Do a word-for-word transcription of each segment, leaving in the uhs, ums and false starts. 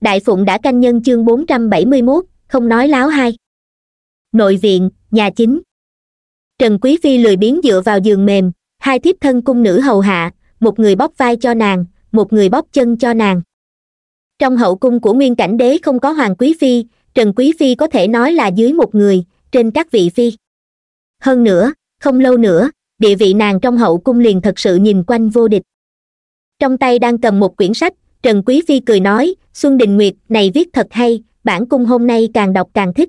Đại Phụng Đả Canh Nhân chương bốn trăm bảy mươi mốt, không nói láo hai. Nội viện, nhà chính. Trần Quý Phi lười biếng dựa vào giường mềm, hai thiếp thân cung nữ hầu hạ, một người bóp vai cho nàng, một người bóp chân cho nàng. Trong hậu cung của Nguyên Cảnh Đế không có Hoàng Quý Phi, Trần Quý Phi có thể nói là dưới một người, trên các vị phi. Hơn nữa, không lâu nữa, địa vị nàng trong hậu cung liền thật sự nhìn quanh vô địch. Trong tay đang cầm một quyển sách, Trần Quý Phi cười nói, Xuân Đình Nguyệt này viết thật hay, bản cung hôm nay càng đọc càng thích.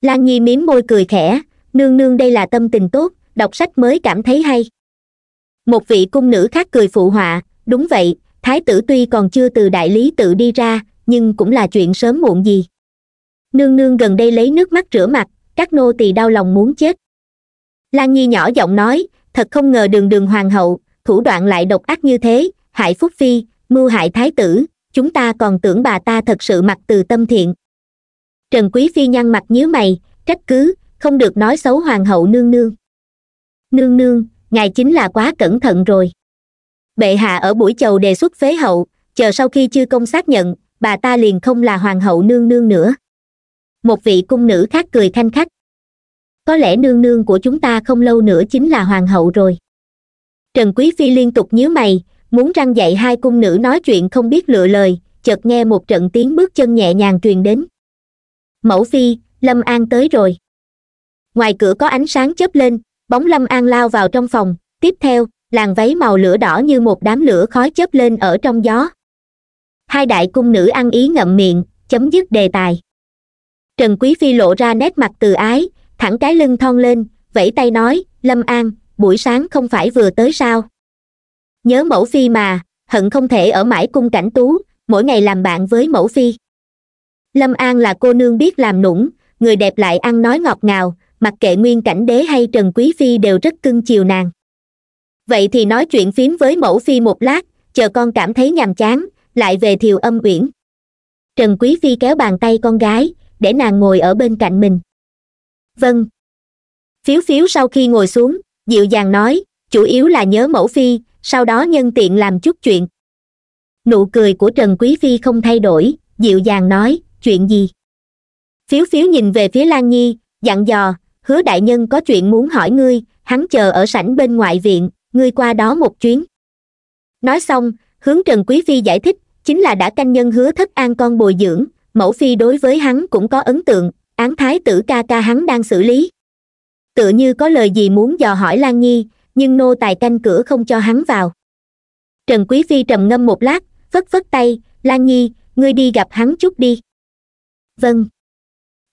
Lan Nhi mím môi cười khẽ, nương nương đây là tâm tình tốt, đọc sách mới cảm thấy hay. Một vị cung nữ khác cười phụ họa, đúng vậy, thái tử tuy còn chưa từ đại lý tự đi ra, nhưng cũng là chuyện sớm muộn gì. Nương nương gần đây lấy nước mắt rửa mặt, các nô tỳ đau lòng muốn chết. Lan Nhi nhỏ giọng nói, thật không ngờ đường đường hoàng hậu, thủ đoạn lại độc ác như thế, hại Phúc Phi, mưu hại thái tử, chúng ta còn tưởng bà ta thật sự mặc từ tâm thiện. Trần Quý Phi nhăn mặt nhíu mày, trách cứ, không được nói xấu hoàng hậu nương nương. Nương nương, ngài chính là quá cẩn thận rồi. Bệ hạ ở buổi chầu đề xuất phế hậu, chờ sau khi chư công xác nhận, bà ta liền không là hoàng hậu nương nương nữa. Một vị cung nữ khác cười khanh khách. Có lẽ nương nương của chúng ta không lâu nữa chính là hoàng hậu rồi. Trần Quý Phi liên tục nhíu mày, muốn răng dạy hai cung nữ nói chuyện không biết lựa lời, chợt nghe một trận tiếng bước chân nhẹ nhàng truyền đến. Mẫu phi, Lâm An tới rồi. Ngoài cửa có ánh sáng chớp lên, bóng Lâm An lao vào trong phòng, tiếp theo, làn váy màu lửa đỏ như một đám lửa khói chớp lên ở trong gió. Hai đại cung nữ ăn ý ngậm miệng, chấm dứt đề tài. Trần Quý Phi lộ ra nét mặt từ ái, thẳng cái lưng thon lên, vẫy tay nói, Lâm An, buổi sáng không phải vừa tới sao? Nhớ mẫu phi mà, hận không thể ở mãi cung Cảnh Tú, mỗi ngày làm bạn với mẫu phi. Lâm An là cô nương biết làm nũng, người đẹp lại ăn nói ngọt ngào, mặc kệ Nguyên Cảnh Đế hay Trần Quý Phi đều rất cưng chiều nàng. Vậy thì nói chuyện phím với mẫu phi một lát, chờ con cảm thấy nhàm chán, lại về Thiều Âm Uyển. Trần Quý Phi kéo bàn tay con gái, để nàng ngồi ở bên cạnh mình. Vâng. Phiếu phiếu sau khi ngồi xuống, dịu dàng nói, chủ yếu là nhớ mẫu phi, sau đó nhân tiện làm chút chuyện. Nụ cười của Trần Quý Phi không thay đổi, dịu dàng nói, chuyện gì? Phiếu phiếu nhìn về phía Lan Nhi, dặn dò, Hứa đại nhân có chuyện muốn hỏi ngươi, hắn chờ ở sảnh bên ngoại viện, ngươi qua đó một chuyến. Nói xong, hướng Trần Quý Phi giải thích, chính là đã canh nhân Hứa Thất An con bồi dưỡng, mẫu phi đối với hắn cũng có ấn tượng, án thái tử ca ca hắn đang xử lý. Tựa như có lời gì muốn dò hỏi Lan Nhi, nhưng nô tài canh cửa không cho hắn vào. Trần Quý Phi trầm ngâm một lát, phất phất tay, Lan Nhi, ngươi đi gặp hắn chút đi. Vâng.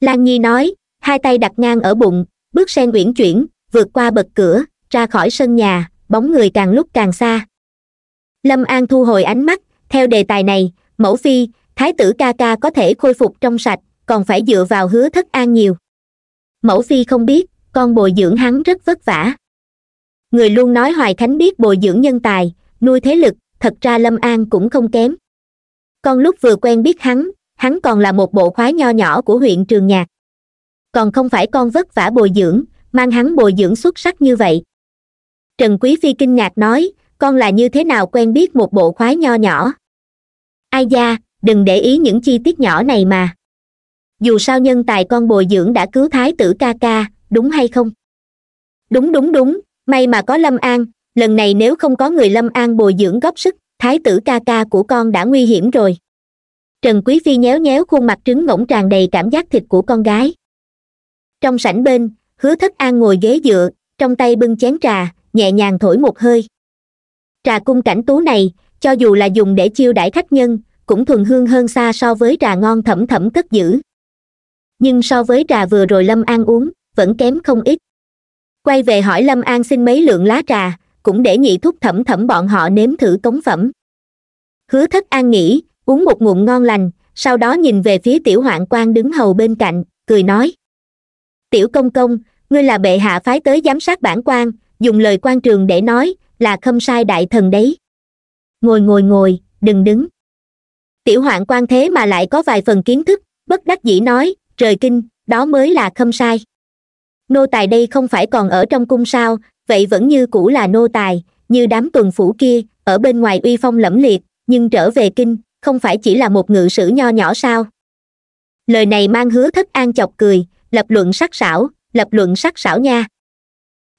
Lan Nhi nói, hai tay đặt ngang ở bụng, bước sen uyển chuyển, vượt qua bậc cửa, ra khỏi sân nhà, bóng người càng lúc càng xa. Lâm An thu hồi ánh mắt, theo đề tài này, mẫu phi, thái tử ca ca có thể khôi phục trong sạch, còn phải dựa vào Hứa Thất An nhiều. Mẫu phi không biết, con bồi dưỡng hắn rất vất vả. Người luôn nói Hoài Khánh biết bồi dưỡng nhân tài, nuôi thế lực, thật ra Lâm An cũng không kém. Con lúc vừa quen biết hắn, hắn còn là một bộ khoái nho nhỏ của huyện Trường Nhạc. Còn không phải con vất vả bồi dưỡng, mang hắn bồi dưỡng xuất sắc như vậy. Trần Quý Phi kinh ngạc nói, con là như thế nào quen biết một bộ khoái nho nhỏ? Ai da, đừng để ý những chi tiết nhỏ này mà. Dù sao nhân tài con bồi dưỡng đã cứu thái tử ca ca, đúng hay không? Đúng đúng đúng, may mà có Lâm An, lần này nếu không có người Lâm An bồi dưỡng góp sức, thái tử ca ca của con đã nguy hiểm rồi. Trần Quý Phi nhéo nhéo khuôn mặt trứng ngỗng tràn đầy cảm giác thịt của con gái. Trong sảnh bên, Hứa Thất An ngồi ghế dựa, trong tay bưng chén trà, nhẹ nhàng thổi một hơi. Trà cung Cảnh Tú này, cho dù là dùng để chiêu đãi khách nhân, cũng thuần hương hơn xa so với trà ngon thẩm thẩm cất giữ. Nhưng so với trà vừa rồi Lâm An uống, vẫn kém không ít. Quay về hỏi Lâm An xin mấy lượng lá trà, cũng để nhị thúc thẩm thẩm bọn họ nếm thử cống phẩm. Hứa Thất An nghĩ, uống một ngụm ngon lành, sau đó nhìn về phía Tiểu Hoạn Quan đứng hầu bên cạnh, cười nói. Tiểu công công, ngươi là bệ hạ phái tới giám sát bản quan, dùng lời quan trường để nói, là khâm sai đại thần đấy. Ngồi ngồi ngồi, đừng đứng. Tiểu Hoạn Quan thế mà lại có vài phần kiến thức, bất đắc dĩ nói, trời kinh, đó mới là khâm sai. Nô tài đây không phải còn ở trong cung sao, vậy vẫn như cũ là nô tài, như đám tuần phủ kia, ở bên ngoài uy phong lẫm liệt, nhưng trở về kinh, không phải chỉ là một ngự sử nho nhỏ sao? Lời này mang Hứa Thất An chọc cười, lập luận sắc sảo, lập luận sắc sảo nha.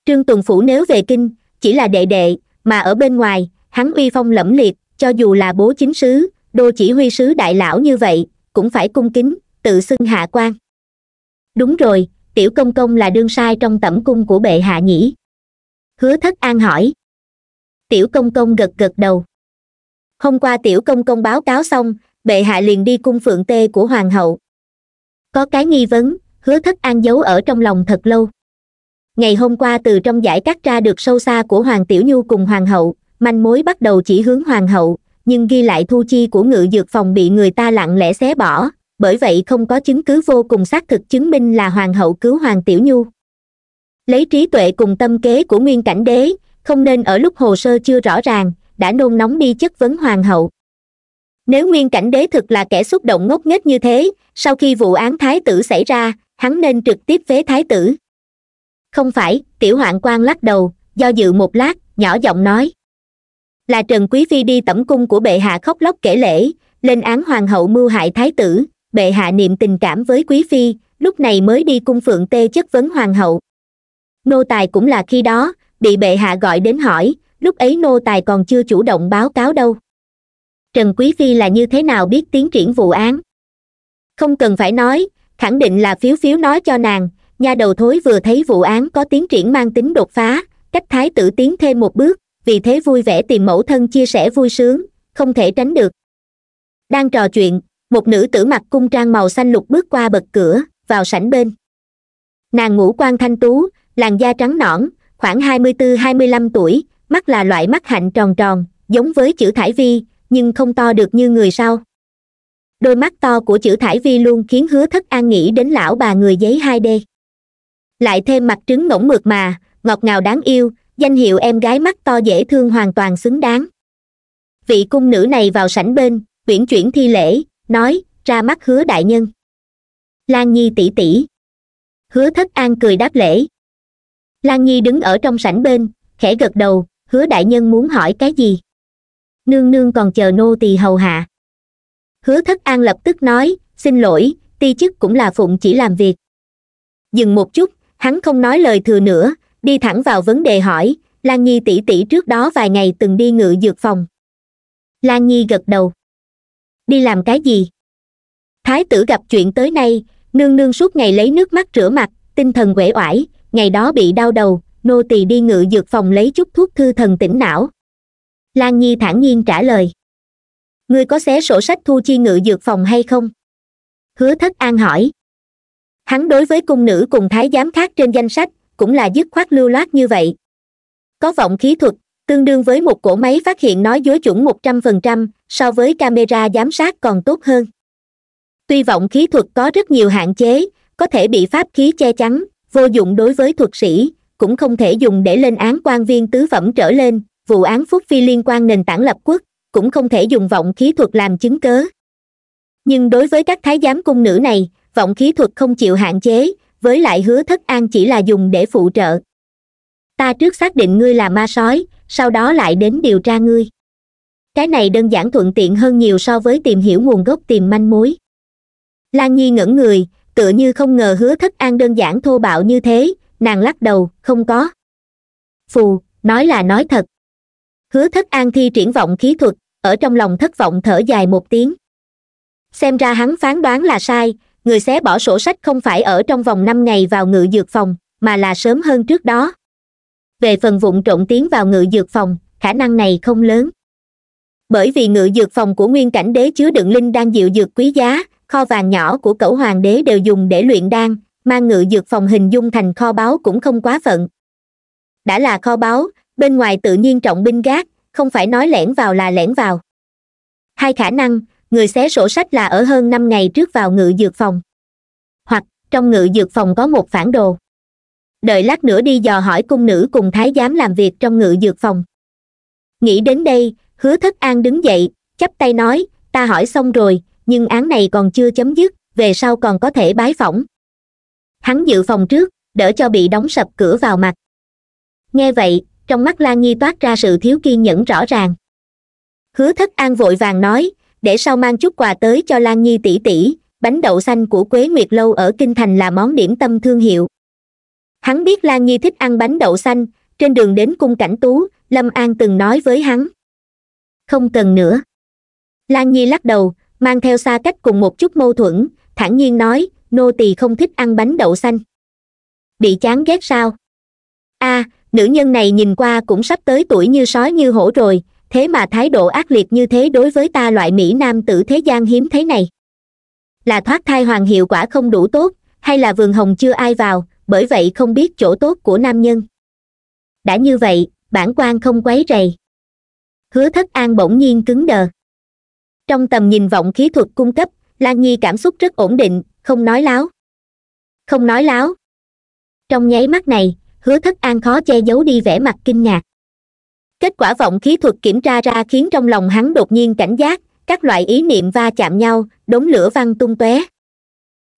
Trương Tùng Phủ nếu về kinh, chỉ là đệ đệ, mà ở bên ngoài, hắn uy phong lẫm liệt, cho dù là bố chính sứ, đô chỉ huy sứ đại lão như vậy, cũng phải cung kính, tự xưng hạ quan. Đúng rồi, tiểu công công là đương sai trong tẩm cung của bệ hạ nhỉ? Hứa Thất An hỏi. Tiểu công công gật gật đầu. Hôm qua tiểu công công báo cáo xong, bệ hạ liền đi cung phượng tê của hoàng hậu. Có cái nghi vấn, Hứa Thất An giấu ở trong lòng thật lâu. Ngày hôm qua từ trong giải cắt ra được sâu xa của Hoàng Tiểu Nhu cùng hoàng hậu, manh mối bắt đầu chỉ hướng hoàng hậu, nhưng ghi lại thu chi của ngự dược phòng bị người ta lặng lẽ xé bỏ, bởi vậy không có chứng cứ vô cùng xác thực chứng minh là hoàng hậu cứu Hoàng Tiểu Nhu. Lấy trí tuệ cùng tâm kế của Nguyên Cảnh Đế, không nên ở lúc hồ sơ chưa rõ ràng, đã nôn nóng đi chất vấn hoàng hậu. Nếu Nguyên Cảnh Đế thực là kẻ xúc động ngốc nghếch như thế, sau khi vụ án thái tử xảy ra, hắn nên trực tiếp phế thái tử. Không phải, tiểu hoạn quan lắc đầu, do dự một lát, nhỏ giọng nói. Là Trần Quý Phi đi tẩm cung của bệ hạ khóc lóc kể lễ, lên án hoàng hậu mưu hại thái tử, bệ hạ niệm tình cảm với Quý Phi, lúc này mới đi cung phượng tê chất vấn hoàng hậu. Nô tài cũng là khi đó, bị bệ hạ gọi đến hỏi, lúc ấy nô tài còn chưa chủ động báo cáo đâu. Trần Quý Phi là như thế nào biết tiến triển vụ án? Không cần phải nói, khẳng định là Phiếu Phiếu nói cho nàng, nha đầu thối vừa thấy vụ án có tiến triển mang tính đột phá, cách thái tử tiến thêm một bước, vì thế vui vẻ tìm mẫu thân chia sẻ vui sướng, không thể tránh được. Đang trò chuyện, một nữ tử mặc cung trang màu xanh lục bước qua bậc cửa, vào sảnh bên. Nàng ngũ quan thanh tú, làn da trắng nõn, khoảng hai mươi tư hai mươi lăm tuổi, mắt là loại mắt hạnh tròn tròn, giống với chữ Thải Vi, nhưng không to được như người sau. Đôi mắt to của chữ Thải Vi luôn khiến Hứa Thất An nghĩ đến lão bà người giấy hai D. Lại thêm mặt trứng ngỗng mượt mà, ngọt ngào đáng yêu, danh hiệu em gái mắt to dễ thương hoàn toàn xứng đáng. Vị cung nữ này vào sảnh bên, uyển chuyển thi lễ, nói, ra mắt Hứa đại nhân. Lan Nhi tỷ tỷ. Hứa Thất An cười đáp lễ. Lan Nhi đứng ở trong sảnh bên, khẽ gật đầu, Hứa đại nhân muốn hỏi cái gì? Nương nương còn chờ nô tỳ hầu hạ. Hứa Thất An lập tức nói, xin lỗi, ti chức cũng là phụng chỉ làm việc. Dừng một chút, hắn không nói lời thừa nữa, đi thẳng vào vấn đề hỏi, Lan Nhi tỷ tỷ trước đó vài ngày từng đi ngự dược phòng. Lan Nhi gật đầu. Đi làm cái gì? Thái tử gặp chuyện tới nay, nương nương suốt ngày lấy nước mắt rửa mặt, tinh thần uể oải, ngày đó bị đau đầu, nô tỳ đi ngự dược phòng lấy chút thuốc thư thần tỉnh não. Lan Nhi thản nhiên trả lời. Ngươi có xé sổ sách thu chi ngự dược phòng hay không? Hứa Thất An hỏi. Hắn đối với cung nữ cùng thái giám khác trên danh sách, cũng là dứt khoát lưu loát như vậy. Có vọng khí thuật, tương đương với một cỗ máy phát hiện nói dối chuẩn một trăm phần trăm, so với camera giám sát còn tốt hơn. Tuy vọng khí thuật có rất nhiều hạn chế, có thể bị pháp khí che chắn, vô dụng đối với thuật sĩ, cũng không thể dùng để lên án quan viên tứ phẩm trở lên, vụ án Phúc Phi liên quan nền tảng lập quốc, cũng không thể dùng vọng khí thuật làm chứng cớ. Nhưng đối với các thái giám cung nữ này, vọng khí thuật không chịu hạn chế, với lại Hứa Thất An chỉ là dùng để phụ trợ. Ta trước xác định ngươi là ma sói, sau đó lại đến điều tra ngươi. Cái này đơn giản thuận tiện hơn nhiều so với tìm hiểu nguồn gốc tìm manh mối. Lan Nhi ngẩn người, tựa như không ngờ Hứa Thất An đơn giản thô bạo như thế, nàng lắc đầu, không có. Phù, nói là nói thật. Hứa Thất An thi triển vọng khí thuật, ở trong lòng thất vọng thở dài một tiếng. Xem ra hắn phán đoán là sai, người xé bỏ sổ sách không phải ở trong vòng năm ngày vào ngự dược phòng, mà là sớm hơn trước đó. Về phần vụng trộn tiến vào ngự dược phòng, khả năng này không lớn. Bởi vì ngự dược phòng của Nguyên Cảnh Đế chứa đựng linh đan diệu dược quý giá, kho vàng nhỏ của cẩu hoàng đế đều dùng để luyện đan, mang ngự dược phòng hình dung thành kho báu cũng không quá phận. Đã là kho báu, bên ngoài tự nhiên trọng binh gác, không phải nói lẻn vào là lẻn vào. Hai khả năng, người xé sổ sách là ở hơn năm ngày trước vào ngự dược phòng. Hoặc, trong ngự dược phòng có một phản đồ. Đợi lát nữa đi dò hỏi cung nữ cùng thái giám làm việc trong ngự dược phòng. Nghĩ đến đây, Hứa Thất An đứng dậy, chắp tay nói, ta hỏi xong rồi, nhưng án này còn chưa chấm dứt, về sau còn có thể bái phỏng. Hắn dự phòng trước, đỡ cho bị đóng sập cửa vào mặt. Nghe vậy, trong mắt Lan Nhi toát ra sự thiếu kiên nhẫn rõ ràng. Hứa Thất An vội vàng nói, để sau mang chút quà tới cho Lan Nhi tỷ tỷ. Bánh đậu xanh của Quế Nguyệt Lâu ở Kinh Thành là món điểm tâm thương hiệu. Hắn biết Lan Nhi thích ăn bánh đậu xanh, trên đường đến cung Cảnh Tú, Lâm An từng nói với hắn. Không cần nữa. Lan Nhi lắc đầu, mang theo xa cách cùng một chút mâu thuẫn, thản nhiên nói, nô tỳ không thích ăn bánh đậu xanh. Bị chán ghét sao? A, à, nữ nhân này nhìn qua cũng sắp tới tuổi như sói như hổ rồi, thế mà thái độ ác liệt như thế đối với ta loại mỹ nam tử thế gian hiếm thấy này. Là thoát thai hoàng hiệu quả không đủ tốt, hay là vườn hồng chưa ai vào, bởi vậy không biết chỗ tốt của nam nhân. Đã như vậy, bản quan không quấy rầy. Hứa Thất An bỗng nhiên cứng đờ. Trong tầm nhìn vọng khí thuật cung cấp, Lan Nhi cảm xúc rất ổn định, không nói láo. Không nói láo. Trong nháy mắt này, Hứa Thất An khó che giấu đi vẻ mặt kinh ngạc. Kết quả vọng khí thuật kiểm tra ra khiến trong lòng hắn đột nhiên cảnh giác, các loại ý niệm va chạm nhau, đống lửa văng tung tóe.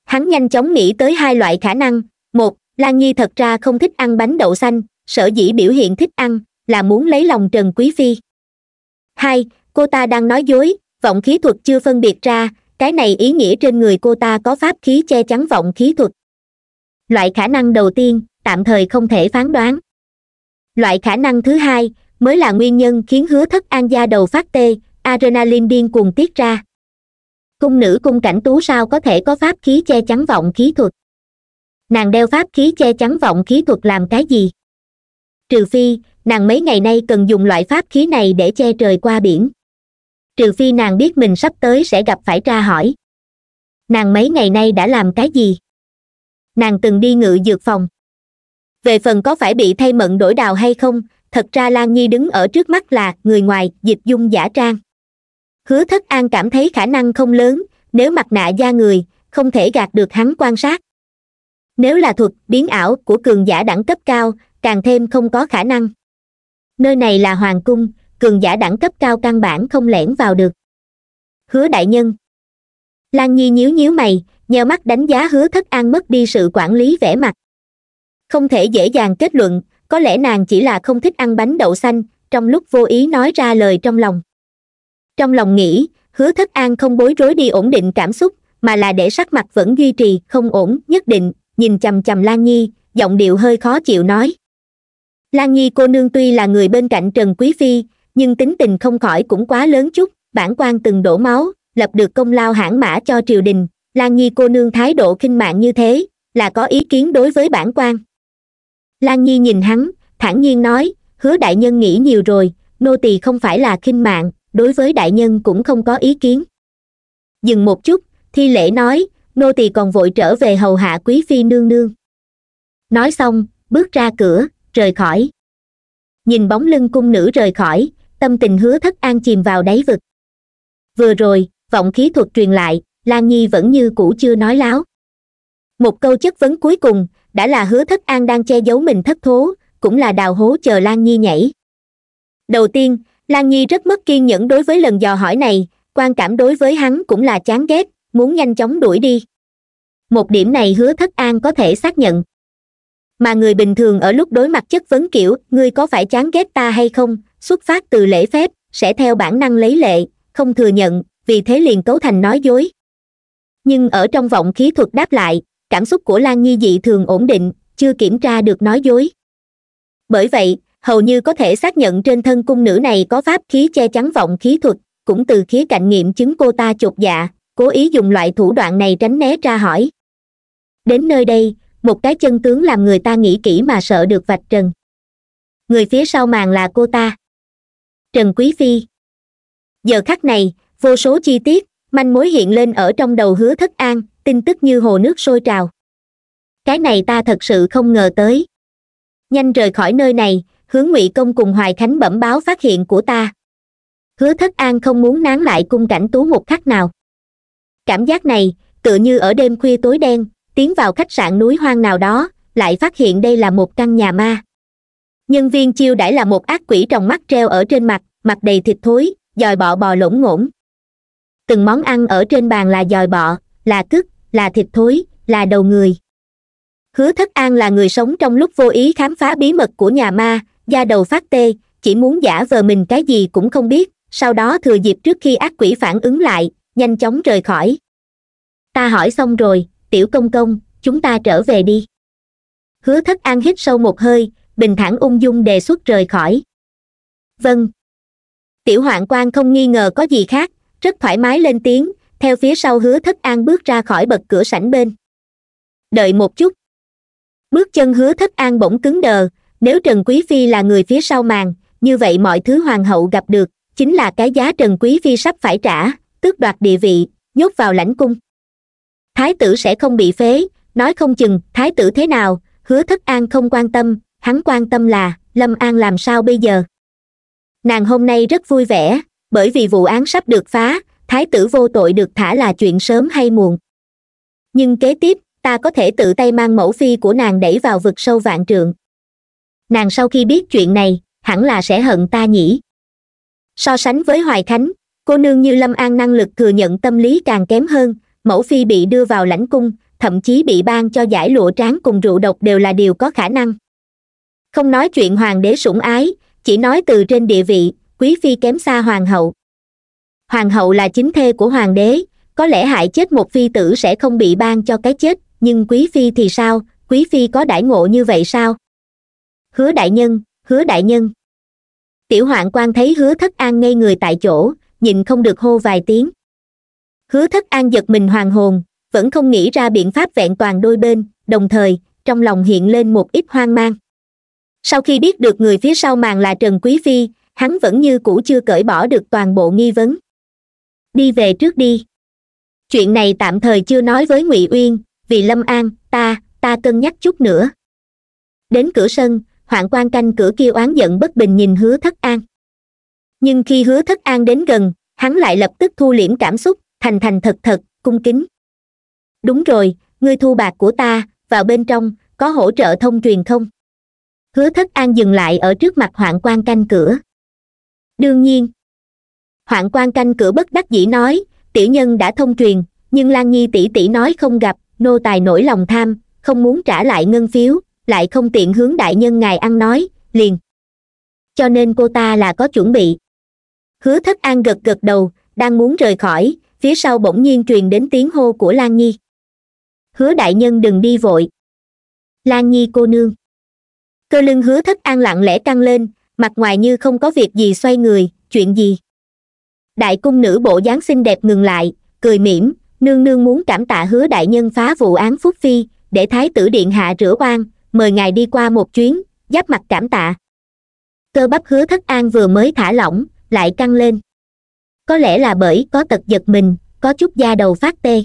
Hắn nhanh chóng nghĩ tới hai loại khả năng. Một, Lan Nhi thật ra không thích ăn bánh đậu xanh, sở dĩ biểu hiện thích ăn là muốn lấy lòng Trần Quý Phi. Hai, cô ta đang nói dối, vọng khí thuật chưa phân biệt ra, cái này ý nghĩa trên người cô ta có pháp khí che chắn vọng khí thuật. Loại khả năng đầu tiên, tạm thời không thể phán đoán. Loại khả năng thứ hai, mới là nguyên nhân khiến Hứa Thất An da đầu phát tê, adrenaline điên cuồng tiết ra. Cung nữ cung Cảnh Tú sao có thể có pháp khí che chắn vọng khí thuật? Nàng đeo pháp khí che chắn vọng khí thuật làm cái gì? Trừ phi, nàng mấy ngày nay cần dùng loại pháp khí này để che trời qua biển. Trừ phi nàng biết mình sắp tới sẽ gặp phải tra hỏi. Nàng mấy ngày nay đã làm cái gì? Nàng từng đi ngự dược phòng. Về phần có phải bị thay mận đổi đào hay không, thật ra Lan Nhi đứng ở trước mắt là người ngoài, dịch dung giả trang. Hứa Thất An cảm thấy khả năng không lớn, nếu mặt nạ da người, không thể gạt được hắn quan sát. Nếu là thuật biến ảo của cường giả đẳng cấp cao, càng thêm không có khả năng. Nơi này là hoàng cung, cường giả đẳng cấp cao căn bản không lẻn vào được. Hứa đại nhân. Lan Nhi nhíu nhíu mày, nheo mắt đánh giá Hứa Thất An mất đi sự quản lý vẻ mặt. Không thể dễ dàng kết luận, có lẽ nàng chỉ là không thích ăn bánh đậu xanh, trong lúc vô ý nói ra lời trong lòng. Trong lòng nghĩ, Hứa Thất An không bối rối đi ổn định cảm xúc, mà là để sắc mặt vẫn duy trì không ổn nhất định, nhìn chằm chằm Lan Nhi, giọng điệu hơi khó chịu nói. Lan Nhi cô nương tuy là người bên cạnh Trần Quý Phi, nhưng tính tình không khỏi cũng quá lớn chút, bản quan từng đổ máu, lập được công lao hãn mã cho triều đình, Lan Nhi cô nương thái độ khinh mạn như thế, là có ý kiến đối với bản quan. Lan Nhi nhìn hắn, thản nhiên nói, Hứa đại nhân nghĩ nhiều rồi, nô tỳ không phải là khinh mạn, đối với đại nhân cũng không có ý kiến. Dừng một chút, thi lễ nói, nô tỳ còn vội trở về hầu hạ Quý Phi nương nương. Nói xong, bước ra cửa, rời khỏi. Nhìn bóng lưng cung nữ rời khỏi, tâm tình Hứa Thất An chìm vào đáy vực. Vừa rồi, vọng khí thuật truyền lại, Lan Nhi vẫn như cũ chưa nói láo. Một câu chất vấn cuối cùng, đã là Hứa Thất An đang che giấu mình thất thố, cũng là đào hố chờ Lan Nhi nhảy. Đầu tiên, Lan Nhi rất mất kiên nhẫn đối với lần dò hỏi này, quan cảm đối với hắn cũng là chán ghét, muốn nhanh chóng đuổi đi. Một điểm này Hứa Thất An có thể xác nhận. Mà người bình thường ở lúc đối mặt chất vấn kiểu, ngươi có phải chán ghét ta hay không, xuất phát từ lễ phép, sẽ theo bản năng lấy lệ, không thừa nhận, vì thế liền cấu thành nói dối. Nhưng ở trong vọng khí thuật đáp lại, cảm xúc của Lan Nhi dị thường ổn định, chưa kiểm tra được nói dối. Bởi vậy, hầu như có thể xác nhận trên thân cung nữ này có pháp khí che chắn vọng khí thuật, cũng từ khía cạnh nghiệm chứng cô ta chột dạ, cố ý dùng loại thủ đoạn này tránh né tra hỏi. Đến nơi đây, một cái chân tướng làm người ta nghĩ kỹ mà sợ được vạch trần. Người phía sau màn là cô ta, Trần Quý Phi. Giờ khắc này, vô số chi tiết, manh mối hiện lên ở trong đầu Hứa Thất An, tin tức như hồ nước sôi trào. Cái này ta thật sự không ngờ tới. Nhanh rời khỏi nơi này, hướng Ngụy Công cùng Hoài Khánh bẩm báo phát hiện của ta. Hứa Thất An không muốn nán lại cung Cảnh Tú một khắc nào. Cảm giác này, tựa như ở đêm khuya tối đen, tiến vào khách sạn núi hoang nào đó, lại phát hiện đây là một căn nhà ma. Nhân viên chiêu đãi là một ác quỷ trong mắt treo ở trên mặt, mặt đầy thịt thối, giòi bọ bò lỗng ngỗng. Từng món ăn ở trên bàn là giòi bọ, là cứt, là thịt thối, là đầu người. Hứa Thất An là người sống trong lúc vô ý khám phá bí mật của nhà ma, da đầu phát tê, chỉ muốn giả vờ mình cái gì cũng không biết, sau đó thừa dịp trước khi ác quỷ phản ứng lại, nhanh chóng rời khỏi. Ta hỏi xong rồi, tiểu công công, chúng ta trở về đi. Hứa Thất An hít sâu một hơi, bình thản ung dung đề xuất rời khỏi. Vâng. Tiểu Hoạn Quan không nghi ngờ có gì khác, rất thoải mái lên tiếng, theo phía sau Hứa Thất An bước ra khỏi bậc cửa sảnh bên. Đợi một chút. Bước chân Hứa Thất An bỗng cứng đờ, nếu Trần Quý Phi là người phía sau màn, như vậy mọi thứ hoàng hậu gặp được, chính là cái giá Trần Quý Phi sắp phải trả, tước đoạt địa vị, nhốt vào lãnh cung. Thái tử sẽ không bị phế, nói không chừng, thái tử thế nào, Hứa Thất An không quan tâm, hắn quan tâm là, Lâm An làm sao bây giờ. Nàng hôm nay rất vui vẻ, bởi vì vụ án sắp được phá, thái tử vô tội được thả là chuyện sớm hay muộn. Nhưng kế tiếp, ta có thể tự tay mang mẫu phi của nàng đẩy vào vực sâu vạn trượng. Nàng sau khi biết chuyện này, hẳn là sẽ hận ta nhỉ. So sánh với Hoài Khánh, cô nương như Lâm An năng lực thừa nhận tâm lý càng kém hơn, mẫu phi bị đưa vào lãnh cung, thậm chí bị ban cho giải lụa trắng cùng rượu độc đều là điều có khả năng. Không nói chuyện hoàng đế sủng ái, chỉ nói từ trên địa vị, quý phi kém xa hoàng hậu. Hoàng hậu là chính thê của hoàng đế, có lẽ hại chết một phi tử sẽ không bị ban cho cái chết, nhưng quý phi thì sao, quý phi có đãi ngộ như vậy sao? Hứa đại nhân, hứa đại nhân. Tiểu Hoạn Quan thấy Hứa Thất An ngây người tại chỗ, nhịn không được hô vài tiếng. Hứa Thất An giật mình hoàn hồn, vẫn không nghĩ ra biện pháp vẹn toàn đôi bên, đồng thời, trong lòng hiện lên một ít hoang mang. Sau khi biết được người phía sau màn là Trần Quý Phi, hắn vẫn như cũ chưa cởi bỏ được toàn bộ nghi vấn. Đi về trước đi. Chuyện này tạm thời chưa nói với Ngụy Uyên, vì Lâm An, ta, ta cân nhắc chút nữa. Đến cửa sân, Hoạn Quan canh cửa kia oán giận bất bình nhìn Hứa Thất An. Nhưng khi Hứa Thất An đến gần, hắn lại lập tức thu liễm cảm xúc, thành thành thật thật, cung kính. Đúng rồi, ngươi thu bạc của ta, vào bên trong, có hỗ trợ thông truyền không? Hứa Thất An dừng lại ở trước mặt Hoạn Quan canh cửa. Đương nhiên. Hoạn Quan canh cửa bất đắc dĩ nói, tiểu nhân đã thông truyền, nhưng Lan Nhi tỷ tỷ nói không gặp, nô tài nổi lòng tham, không muốn trả lại ngân phiếu, lại không tiện hướng đại nhân ngài ăn nói, liền. Cho nên cô ta là có chuẩn bị. Hứa Thất An gật gật đầu, đang muốn rời khỏi, phía sau bỗng nhiên truyền đến tiếng hô của Lan Nhi. Hứa đại nhân đừng đi vội. Lan Nhi cô nương. Cơ lưng Hứa Thất An lặng lẽ căng lên, mặt ngoài như không có việc gì xoay người, chuyện gì? Đại cung nữ bộ dáng xinh đẹp ngừng lại, cười mỉm, nương nương muốn cảm tạ Hứa đại nhân phá vụ án Phúc Phi, để thái tử điện hạ rửa oan, mời ngài đi qua một chuyến, giáp mặt cảm tạ. Cơ bắp Hứa Thất An vừa mới thả lỏng, lại căng lên. Có lẽ là bởi có tật giật mình, có chút da đầu phát tê.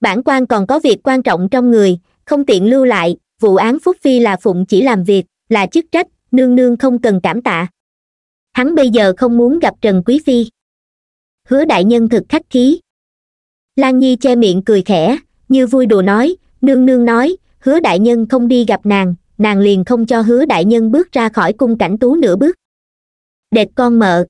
Bản quan còn có việc quan trọng trong người, không tiện lưu lại, vụ án Phúc Phi là phụng chỉ làm việc, là chức trách, nương nương không cần cảm tạ. Hắn bây giờ không muốn gặp Trần Quý Phi. Hứa đại nhân thực khách khí. Lan Nhi che miệng cười khẽ, như vui đùa nói, nương nương nói, Hứa đại nhân không đi gặp nàng, nàng liền không cho Hứa đại nhân bước ra khỏi cung cảnh tú nửa bước. Đệt con mợ.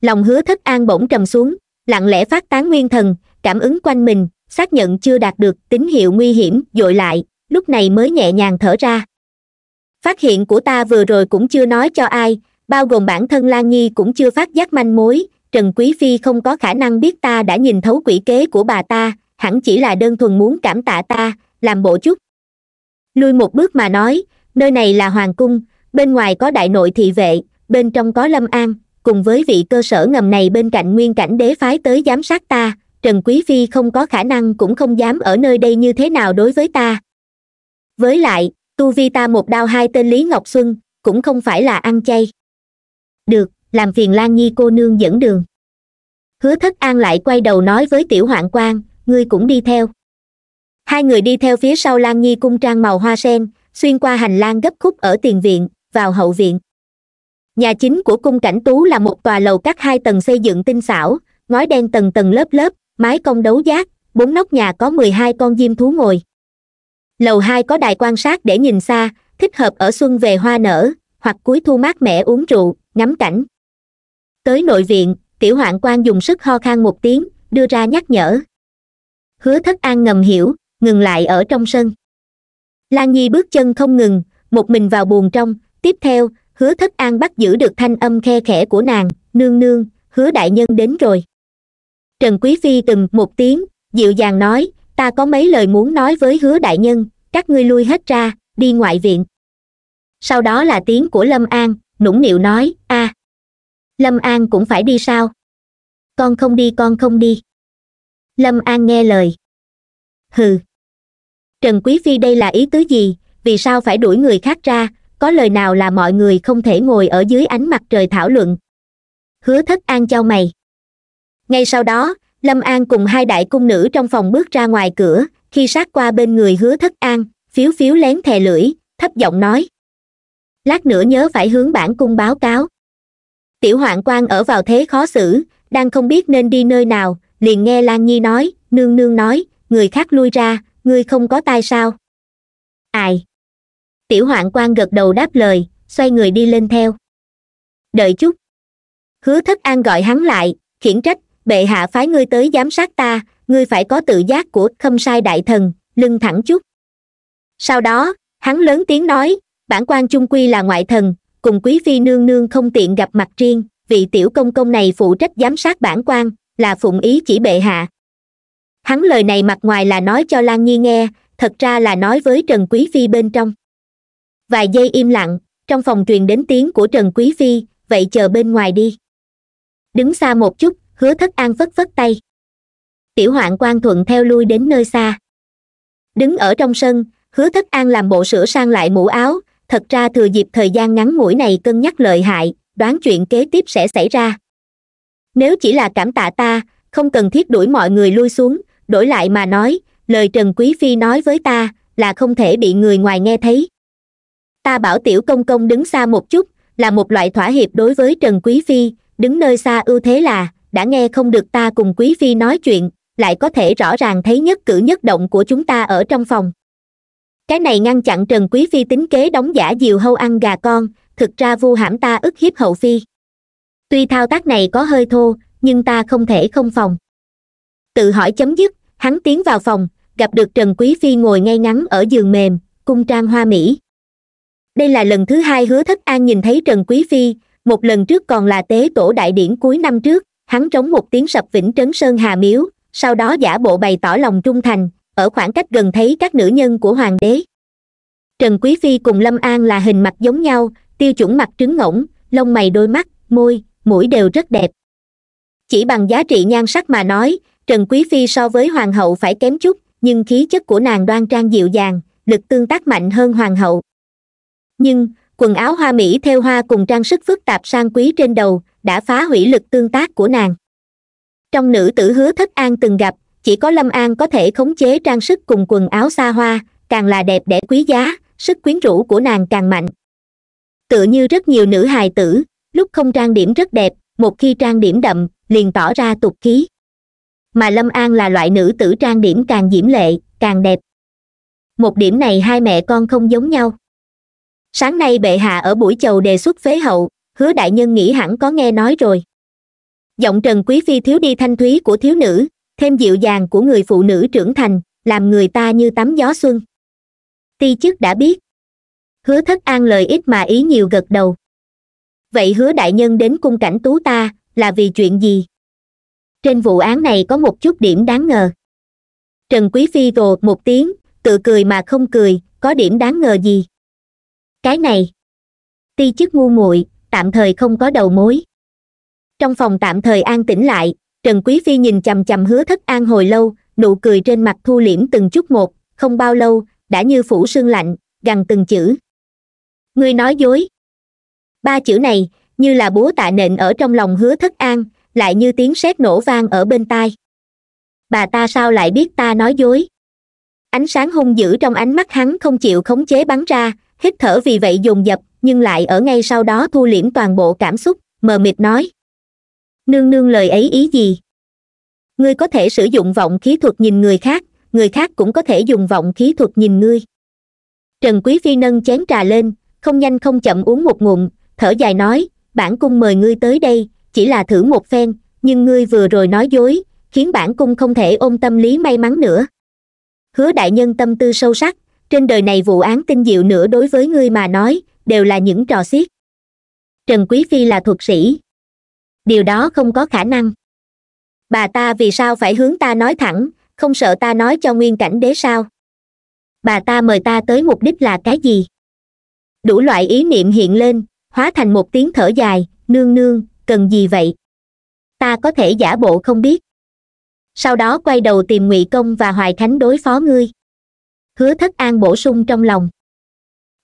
Lòng Hứa Thất An bỗng trầm xuống, lặng lẽ phát tán nguyên thần, cảm ứng quanh mình, xác nhận chưa đạt được tín hiệu nguy hiểm, dội lại, lúc này mới nhẹ nhàng thở ra. Phát hiện của ta vừa rồi cũng chưa nói cho ai, bao gồm bản thân Lan Nhi cũng chưa phát giác manh mối, Trần Quý Phi không có khả năng biết ta đã nhìn thấu quỷ kế của bà ta, hẳn chỉ là đơn thuần muốn cảm tạ ta, làm bộ chút. Lui một bước mà nói, nơi này là hoàng cung, bên ngoài có đại nội thị vệ, bên trong có Lâm An, cùng với vị cơ sở ngầm này bên cạnh Nguyên Cảnh Đế phái tới giám sát ta, Trần Quý Phi không có khả năng cũng không dám ở nơi đây như thế nào đối với ta. Với lại, tu vi ta một đao hai tên Lý Ngọc Xuân, cũng không phải là ăn chay. Được, làm phiền Lan Nhi cô nương dẫn đường. Hứa Thất An lại quay đầu nói với Tiểu Hoạn Quan, ngươi cũng đi theo. Hai người đi theo phía sau Lan Nhi cung trang màu hoa sen, xuyên qua hành lang gấp khúc ở tiền viện, vào hậu viện. Nhà chính của cung cảnh tú là một tòa lầu các hai tầng xây dựng tinh xảo, ngói đen tầng tầng lớp lớp, mái cong đấu giác, bốn nóc nhà có mười hai con diêm thú ngồi. Lầu hai có đài quan sát để nhìn xa, thích hợp ở xuân về hoa nở, hoặc cuối thu mát mẻ uống rượu, ngắm cảnh. Tới nội viện, Tiểu Hoạn Quan dùng sức ho khan một tiếng, đưa ra nhắc nhở. Hứa Thất An ngầm hiểu, ngừng lại ở trong sân. Lan Nhi bước chân không ngừng, một mình vào buồng trong, tiếp theo, Hứa Thất An bắt giữ được thanh âm khe khẽ của nàng, nương nương, Hứa đại nhân đến rồi. Trần Quý Phi từng một tiếng, dịu dàng nói, ta có mấy lời muốn nói với Hứa đại nhân, các ngươi lui hết ra, đi ngoại viện. Sau đó là tiếng của Lâm An, nũng nịu nói, a, à, Lâm An cũng phải đi sao? Con không đi, con không đi. Lâm An nghe lời. Hừ. Trần Quý Phi đây là ý tứ gì, vì sao phải đuổi người khác ra, có lời nào là mọi người không thể ngồi ở dưới ánh mặt trời thảo luận? Hứa Thất An chau mày. Ngay sau đó, Lâm An cùng hai đại cung nữ trong phòng bước ra ngoài cửa, khi sát qua bên người Hứa Thất An, phiếu phiếu lén thè lưỡi, thấp giọng nói. Lát nữa nhớ phải hướng bản cung báo cáo. Tiểu Hoạn Quan ở vào thế khó xử, đang không biết nên đi nơi nào, liền nghe Lan Nhi nói, nương nương nói, người khác lui ra, ngươi không có tai sao? Ai? Tiểu Hoạn Quan gật đầu đáp lời, xoay người đi lên theo. Đợi chút. Hứa Thất An gọi hắn lại, khiển trách, bệ hạ phái ngươi tới giám sát ta, ngươi phải có tự giác của Khâm Sai đại thần, lưng thẳng chút. Sau đó, hắn lớn tiếng nói, bản quan chung quy là ngoại thần, cùng Quý Phi nương nương không tiện gặp mặt riêng, vị tiểu công công này phụ trách giám sát bản quan, là phụng ý chỉ bệ hạ. Hắn lời này mặt ngoài là nói cho Lan Nhi nghe, thật ra là nói với Trần Quý Phi bên trong. Vài giây im lặng, trong phòng truyền đến tiếng của Trần Quý Phi, vậy chờ bên ngoài đi. Đứng xa một chút, Hứa Thất An phất phất tay. Tiểu Hoạn Quan thuận theo lui đến nơi xa. Đứng ở trong sân, Hứa Thất An làm bộ sửa sang lại mũ áo, thật ra thừa dịp thời gian ngắn ngủi này cân nhắc lợi hại, đoán chuyện kế tiếp sẽ xảy ra. Nếu chỉ là cảm tạ ta, không cần thiết đuổi mọi người lui xuống, đổi lại mà nói, lời Trần Quý Phi nói với ta là không thể bị người ngoài nghe thấy. Ta bảo tiểu công công đứng xa một chút, là một loại thỏa hiệp đối với Trần Quý Phi, đứng nơi xa ưu thế là đã nghe không được ta cùng Quý Phi nói chuyện, lại có thể rõ ràng thấy nhất cử nhất động của chúng ta ở trong phòng. Cái này ngăn chặn Trần Quý Phi tính kế đóng giả diều hâu ăn gà con, thực ra vu hãm ta ức hiếp hậu phi. Tuy thao tác này có hơi thô, nhưng ta không thể không phòng. Tự hỏi chấm dứt, hắn tiến vào phòng, gặp được Trần Quý Phi ngồi ngay ngắn ở giường mềm, cung trang hoa mỹ. Đây là lần thứ hai Hứa Thất An nhìn thấy Trần Quý Phi, một lần trước còn là tế tổ đại điển cuối năm trước, hắn trống một tiếng sập Vĩnh Trấn Sơn Hà Miếu, sau đó giả bộ bày tỏ lòng trung thành, ở khoảng cách gần thấy các nữ nhân của hoàng đế. Trần Quý Phi cùng Lâm An là hình mặt giống nhau, tiêu chuẩn mặt trứng ngỗng, lông mày đôi mắt, môi, mũi đều rất đẹp. Chỉ bằng giá trị nhan sắc mà nói, Trần Quý Phi so với hoàng hậu phải kém chút, nhưng khí chất của nàng đoan trang dịu dàng, lực tương tác mạnh hơn hoàng hậu. Nhưng, quần áo hoa mỹ theo hoa cùng trang sức phức tạp sang quý trên đầu, đã phá hủy lực tương tác của nàng. Trong nữ tử Hứa Thất An từng gặp, chỉ có Lâm An có thể khống chế trang sức cùng quần áo xa hoa, càng là đẹp đẽ quý giá, sức quyến rũ của nàng càng mạnh. Tựa như rất nhiều nữ hài tử, lúc không trang điểm rất đẹp, một khi trang điểm đậm, liền tỏ ra tục khí. Mà Lâm An là loại nữ tử trang điểm càng diễm lệ, càng đẹp. Một điểm này hai mẹ con không giống nhau. Sáng nay bệ hạ ở buổi chầu đề xuất phế hậu, Hứa đại nhân nghĩ hẳn có nghe nói rồi. Giọng Trần Quý Phi thiếu đi thanh thúy của thiếu nữ, thêm dịu dàng của người phụ nữ trưởng thành, làm người ta như tắm gió xuân. Ti chức đã biết. Hứa Thất An lời ít mà ý nhiều gật đầu. Vậy Hứa đại nhân đến cung cảnh tú ta, là vì chuyện gì? Trên vụ án này có một chút điểm đáng ngờ. Trần Quý Phi rồ một tiếng, tự cười mà không cười, có điểm đáng ngờ gì? Cái này, ti chức ngu muội, tạm thời không có đầu mối. Trong phòng tạm thời an tĩnh lại, Trần Quý Phi nhìn chằm chằm Hứa Thất An hồi lâu, nụ cười trên mặt thu liễm từng chút một, không bao lâu, đã như phủ sương lạnh, gằn từng chữ. Ngươi nói dối. Ba chữ này, như là búa tạ nện ở trong lòng Hứa Thất An, lại như tiếng sét nổ vang ở bên tai. Bà ta sao lại biết ta nói dối? Ánh sáng hung dữ trong ánh mắt hắn không chịu khống chế bắn ra, hít thở vì vậy dồn dập, nhưng lại ở ngay sau đó thu liễm toàn bộ cảm xúc, mờ mịt nói. Nương nương lời ấy ý gì? Ngươi có thể sử dụng vọng khí thuật nhìn người khác, người khác cũng có thể dùng vọng khí thuật nhìn ngươi. Trần Quý Phi nâng chén trà lên, không nhanh không chậm uống một ngụm, thở dài nói, bản cung mời ngươi tới đây, chỉ là thử một phen, nhưng ngươi vừa rồi nói dối, khiến bản cung không thể ôm tâm lý may mắn nữa. Hứa đại nhân tâm tư sâu sắc, trên đời này vụ án tinh diệu nữa đối với ngươi mà nói, đều là những trò xiết. Trần Quý Phi là thuật sĩ. điều đó không có khả năng. Bà ta vì sao phải hướng ta nói thẳng, không sợ ta nói cho Nguyên Cảnh Đế sao? Bà ta mời ta tới mục đích là cái gì? Đủ loại ý niệm hiện lên, hóa thành một tiếng thở dài, nương nương, cần gì vậy? Ta có thể giả bộ không biết. Sau đó quay đầu tìm Ngụy Công và Hoài Khánh đối phó ngươi. Hứa Thất An bổ sung trong lòng.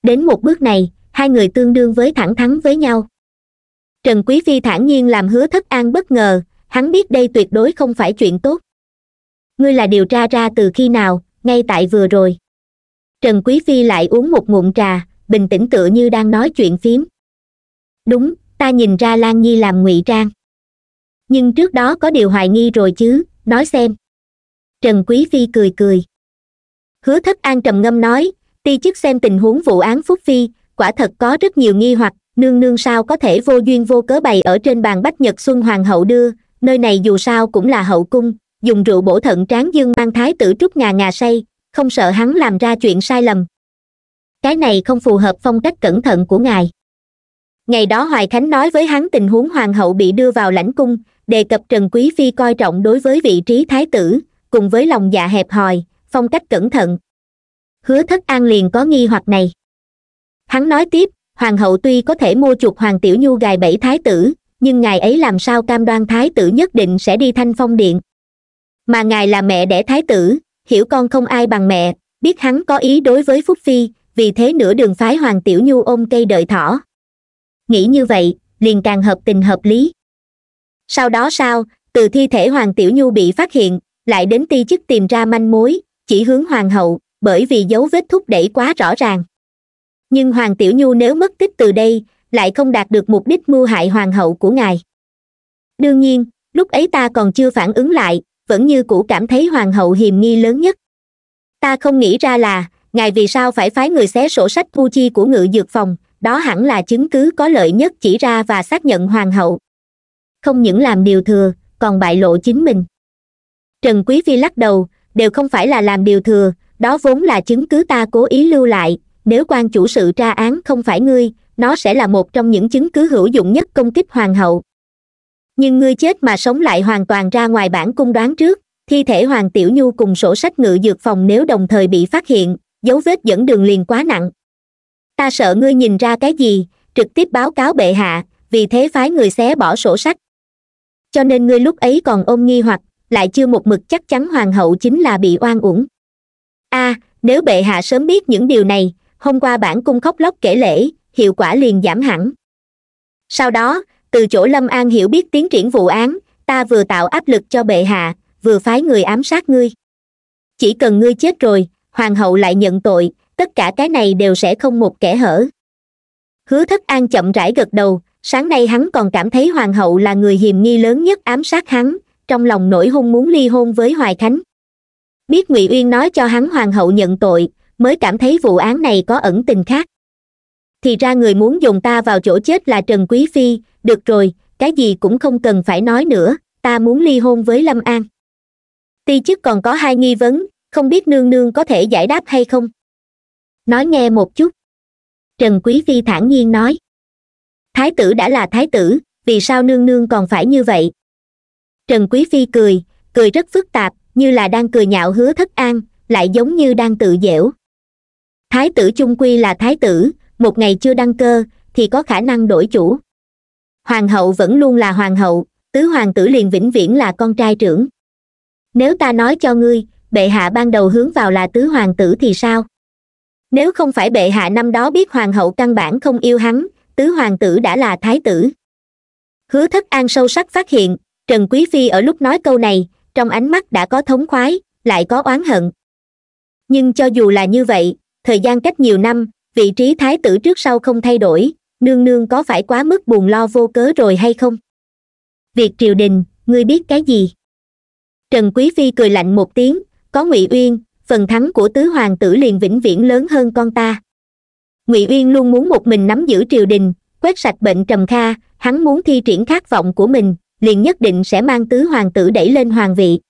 Đến một bước này, hai người tương đương với thẳng thắn với nhau. Trần Quý Phi thản nhiên làm Hứa Thất An bất ngờ, hắn biết đây tuyệt đối không phải chuyện tốt. Ngươi là điều tra ra từ khi nào, ngay tại vừa rồi. Trần Quý Phi lại uống một ngụm trà, bình tĩnh tựa như đang nói chuyện phím. Đúng, ta nhìn ra Lan Nhi làm ngụy trang. Nhưng trước đó có điều hoài nghi rồi chứ, nói xem. Trần Quý Phi cười cười. Hứa Thất An trầm ngâm nói, ti chức xem tình huống vụ án Phúc Phi, quả thật có rất nhiều nghi hoặc, nương nương sao có thể vô duyên vô cớ bày ở trên bàn bách Nhật Xuân Hoàng hậu đưa, nơi này dù sao cũng là hậu cung, dùng rượu bổ thận tráng dương mang thái tử trúc ngà ngà say, không sợ hắn làm ra chuyện sai lầm. Cái này không phù hợp phong cách cẩn thận của ngài. Ngày đó Hoài Khánh nói với hắn tình huống hoàng hậu bị đưa vào lãnh cung, đề cập Trần Quý Phi coi trọng đối với vị trí thái tử, cùng với lòng dạ hẹp hòi, phong cách cẩn thận. Hứa Thất An liền có nghi hoặc này. Hắn nói tiếp, hoàng hậu tuy có thể mua chuộc Hoàng Tiểu Nhu gài bẫy thái tử, nhưng ngài ấy làm sao cam đoan thái tử nhất định sẽ đi Thanh Phong điện. Mà ngài là mẹ đẻ thái tử, hiểu con không ai bằng mẹ, biết hắn có ý đối với Phúc Phi, vì thế nửa đường phái Hoàng Tiểu Nhu ôm cây đợi thỏ. Nghĩ như vậy, liền càng hợp tình hợp lý. Sau đó sao, từ thi thể Hoàng Tiểu Nhu bị phát hiện, lại đến ti chức tìm ra manh mối, chỉ hướng hoàng hậu, bởi vì dấu vết thúc đẩy quá rõ ràng. Nhưng Hoàng Tiểu Nhu nếu mất tích từ đây, lại không đạt được mục đích mưu hại hoàng hậu của ngài. Đương nhiên, lúc ấy ta còn chưa phản ứng lại, vẫn như cũ cảm thấy hoàng hậu hiềm nghi lớn nhất. Ta không nghĩ ra là, ngài vì sao phải phái người xé sổ sách thu chi của ngự dược phòng, đó hẳn là chứng cứ có lợi nhất chỉ ra và xác nhận hoàng hậu. Không những làm điều thừa, còn bại lộ chính mình. Trần Quý Phi lắc đầu, đều không phải là làm điều thừa, đó vốn là chứng cứ ta cố ý lưu lại, nếu quan chủ sự tra án không phải ngươi, nó sẽ là một trong những chứng cứ hữu dụng nhất công kích hoàng hậu. Nhưng ngươi chết mà sống lại hoàn toàn ra ngoài bản cung đoán trước, thi thể Hoàng Tiểu Nhu cùng sổ sách ngự dược phòng nếu đồng thời bị phát hiện, dấu vết dẫn đường liền quá nặng. Ta sợ ngươi nhìn ra cái gì, trực tiếp báo cáo bệ hạ, vì thế phái người xé bỏ sổ sách. Cho nên ngươi lúc ấy còn ôm nghi hoặc, lại chưa một mực chắc chắn hoàng hậu chính là bị oan uổng. A, à, nếu bệ hạ sớm biết những điều này, hôm qua bản cung khóc lóc kể lễ, hiệu quả liền giảm hẳn. Sau đó, từ chỗ Lâm An hiểu biết tiến triển vụ án, ta vừa tạo áp lực cho bệ hạ, vừa phái người ám sát ngươi. Chỉ cần ngươi chết rồi, hoàng hậu lại nhận tội, tất cả cái này đều sẽ không một kẻ hở. Hứa Thất An chậm rãi gật đầu, sáng nay hắn còn cảm thấy hoàng hậu là người hiềm nghi lớn nhất ám sát hắn, trong lòng nổi hung muốn ly hôn với Hoài Khánh. Biết Ngụy Uyên nói cho hắn hoàng hậu nhận tội, mới cảm thấy vụ án này có ẩn tình khác. Thì ra người muốn dùng ta vào chỗ chết là Trần Quý Phi, được rồi, cái gì cũng không cần phải nói nữa, ta muốn ly hôn với Lâm An. Ti chức còn có hai nghi vấn, không biết nương nương có thể giải đáp hay không? Nói nghe một chút. Trần Quý Phi thản nhiên nói. Thái tử đã là thái tử, vì sao nương nương còn phải như vậy? Trần Quý Phi cười, cười rất phức tạp, như là đang cười nhạo Hứa Thất An, lại giống như đang tự giễu. Thái tử chung quy là thái tử, một ngày chưa đăng cơ, thì có khả năng đổi chủ. Hoàng hậu vẫn luôn là hoàng hậu, tứ hoàng tử liền vĩnh viễn là con trai trưởng. Nếu ta nói cho ngươi, bệ hạ ban đầu hướng vào là tứ hoàng tử thì sao? Nếu không phải bệ hạ năm đó biết hoàng hậu căn bản không yêu hắn, tứ hoàng tử đã là thái tử. Hứa Thất An sâu sắc phát hiện, Trần Quý Phi ở lúc nói câu này, trong ánh mắt đã có thống khoái, lại có oán hận. Nhưng cho dù là như vậy, thời gian cách nhiều năm, vị trí thái tử trước sau không thay đổi, nương nương có phải quá mức buồn lo vô cớ rồi hay không? Việc triều đình, ngươi biết cái gì? Trần Quý Phi cười lạnh một tiếng, có Ngụy Uyên, phần thắng của tứ hoàng tử liền vĩnh viễn lớn hơn con ta. Ngụy Uyên luôn muốn một mình nắm giữ triều đình, quét sạch bệnh trầm kha, hắn muốn thi triển khát vọng của mình, liền nhất định sẽ mang tứ hoàng tử đẩy lên hoàng vị.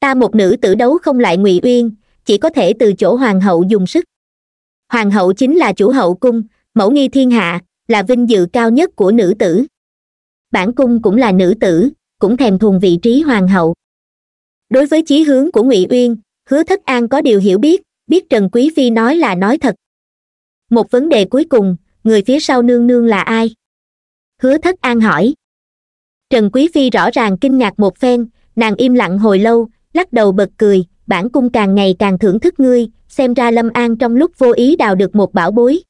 Ta một nữ tử đấu không lại Ngụy Uyên, chỉ có thể từ chỗ hoàng hậu dùng sức. Hoàng hậu chính là chủ hậu cung, mẫu nghi thiên hạ, là vinh dự cao nhất của nữ tử. bản cung cũng là nữ tử, cũng thèm thuồng vị trí hoàng hậu. Đối với chí hướng của Ngụy Uyên, Hứa Thất An có điều hiểu biết, biết Trần Quý Phi nói là nói thật. Một vấn đề cuối cùng, người phía sau nương nương là ai? Hứa Thất An hỏi. Trần Quý Phi rõ ràng kinh ngạc một phen, nàng im lặng hồi lâu, lắc đầu bật cười, bản cung càng ngày càng thưởng thức ngươi, xem ra Lâm An trong lúc vô ý đào được một bảo bối.